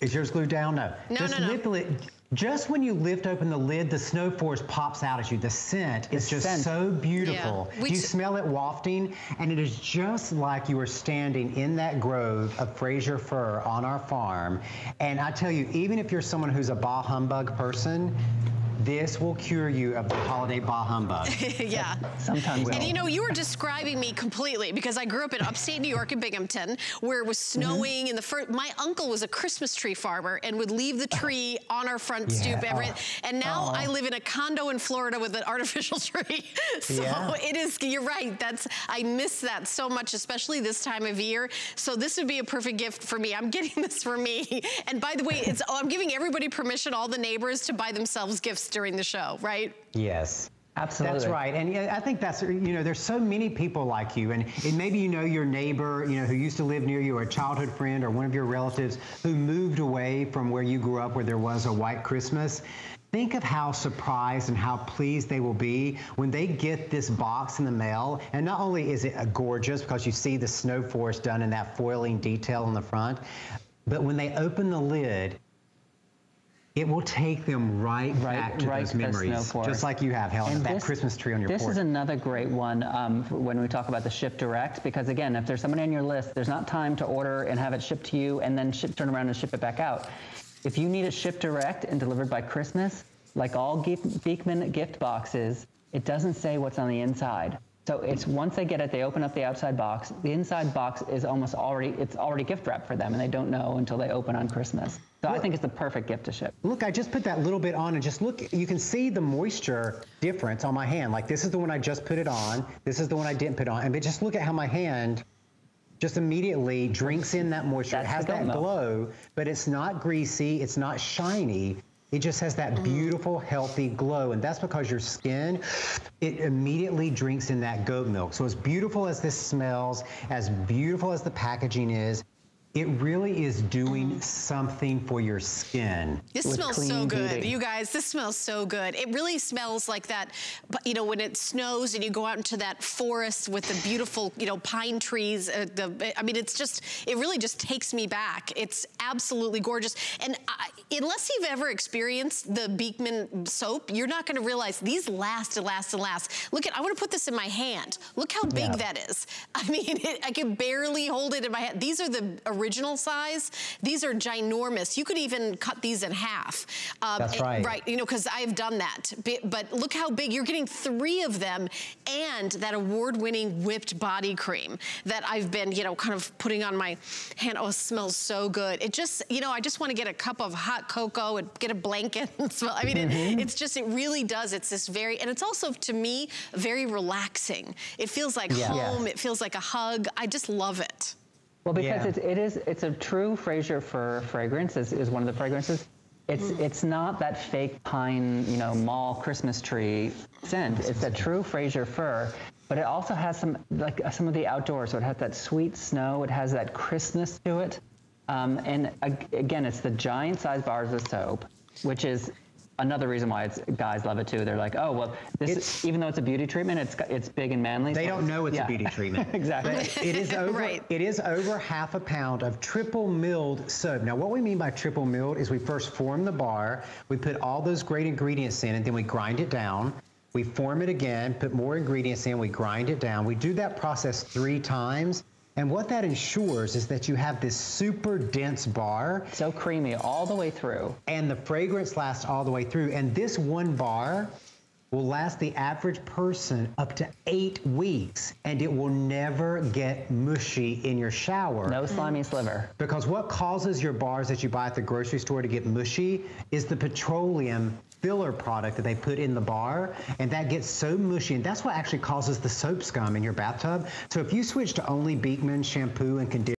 Is yours glued down? No. No, just no, no. Lift, just when you lift open the lid, the snow forest pops out at you. The scent the is just scent. so beautiful. Yeah. You smell it wafting, and it is just like you are standing in that grove of Fraser fir on our farm. And I tell you, even if you're someone who's a bah humbug person, this will cure you of the holiday bah humbug. Yeah. Sometimes will. And you know, you were describing me completely, because I grew up in upstate New York in Binghamton, where it was snowing, mm-hmm. and the first, my uncle was a Christmas tree farmer and would leave the tree on our front yeah. stoop every, and now uh-huh. I live in a condo in Florida with an artificial tree. So yeah. it is, you're right, that's, I miss that so much, especially this time of year. So this would be a perfect gift for me. I'm getting this for me. And by the way, it's, oh, I'm giving everybody permission, all the neighbors, to buy themselves gifts during the show, right? Yes. Absolutely. That's right. And I think that's, you know, there's so many people like you, and, and maybe you know your neighbor, you know, who used to live near you, or a childhood friend, or one of your relatives who moved away from where you grew up, where there was a White Christmas. Think of how surprised and how pleased they will be when they get this box in the mail. And not only is it gorgeous because you see the snow forest done in that foiling detail on the front, but when they open the lid, it will take them right, right back to right those memories, just like you have, Helen, and that this, Christmas tree on your porch. This is another great one um, when we talk about the ship direct, because again, if there's somebody on your list, there's not time to order and have it shipped to you and then ship, turn around and ship it back out. If you need it shipped direct and delivered by Christmas, like all Beekman gift boxes, it doesn't say what's on the inside. So it's once they get it, they open up the outside box. The inside box is almost already, it's already gift wrapped for them, and they don't know until they open on Christmas. So look, I think it's the perfect gift to ship. Look, I just put that little bit on, and just look, you can see the moisture difference on my hand. Like, this is the one I just put it on. This is the one I didn't put on. And but just look at how my hand just immediately drinks in that moisture. That's it has that milk. glow, but it's not greasy. It's not shiny. It just has that beautiful, healthy glow, and that's because your skin, it immediately drinks in that goat milk. So as beautiful as this smells, as beautiful as the packaging is, it really is doing something for your skin. This smells so good, beauty. you guys. This smells so good. It really smells like that, you know, when it snows and you go out into that forest with the beautiful, you know, pine trees. Uh, the, I mean, it's just, it really just takes me back. It's absolutely gorgeous. And I, unless you've ever experienced the Beekman soap, you're not going to realize these last and last and last. Look at, I want to put this in my hand. Look how big yeah. that is. I mean, it, I can barely hold it in my hand. These are the original. original size. These are ginormous. You could even cut these in half. Um, That's right. And, right, you know, because I've done that. But, but look how big. You're getting three of them, and that award-winning whipped body cream that I've been, you know, kind of putting on my hand. Oh, it smells so good. It just, you know, I just want to get a cup of hot cocoa and get a blanket and smell. I mean, mm-hmm. it, it's just, it really does. It's this very, and it's also, to me, very relaxing. It feels like yeah. home. Yeah. It feels like a hug. I just love it. Well, because yeah. it's, it is, it's a true Fraser fir fragrance, is, is one of the fragrances. It's, it's not that fake pine, you know, mall Christmas tree scent. It's a true Fraser fir. but it also has some, like some of the outdoors. So it has that sweet snow. It has that crispness to it. Um, and again, it's the giant size bars of soap, which is another reason why it's, guys love it too. They're like, oh, well, this is, even though it's a beauty treatment, it's it's big and manly. They so don't know it's yeah. a beauty treatment. Exactly. It is over, right. It is over half a pound of triple milled soap. Now, what we mean by triple milled is we first form the bar, we put all those great ingredients in, and then we grind it down. We form it again, put more ingredients in, we grind it down. We do that process three times. And what that ensures is that you have this super dense bar. So creamy all the way through. And the fragrance lasts all the way through. And this one bar will last the average person up to eight weeks. And it will never get mushy in your shower. No slimy mm. sliver. Because what causes your bars that you buy at the grocery store to get mushy is the petroleum filler product that they put in the bar, and that gets so mushy, and that's what actually causes the soap scum in your bathtub. So if you switch to only Beekman shampoo and conditioner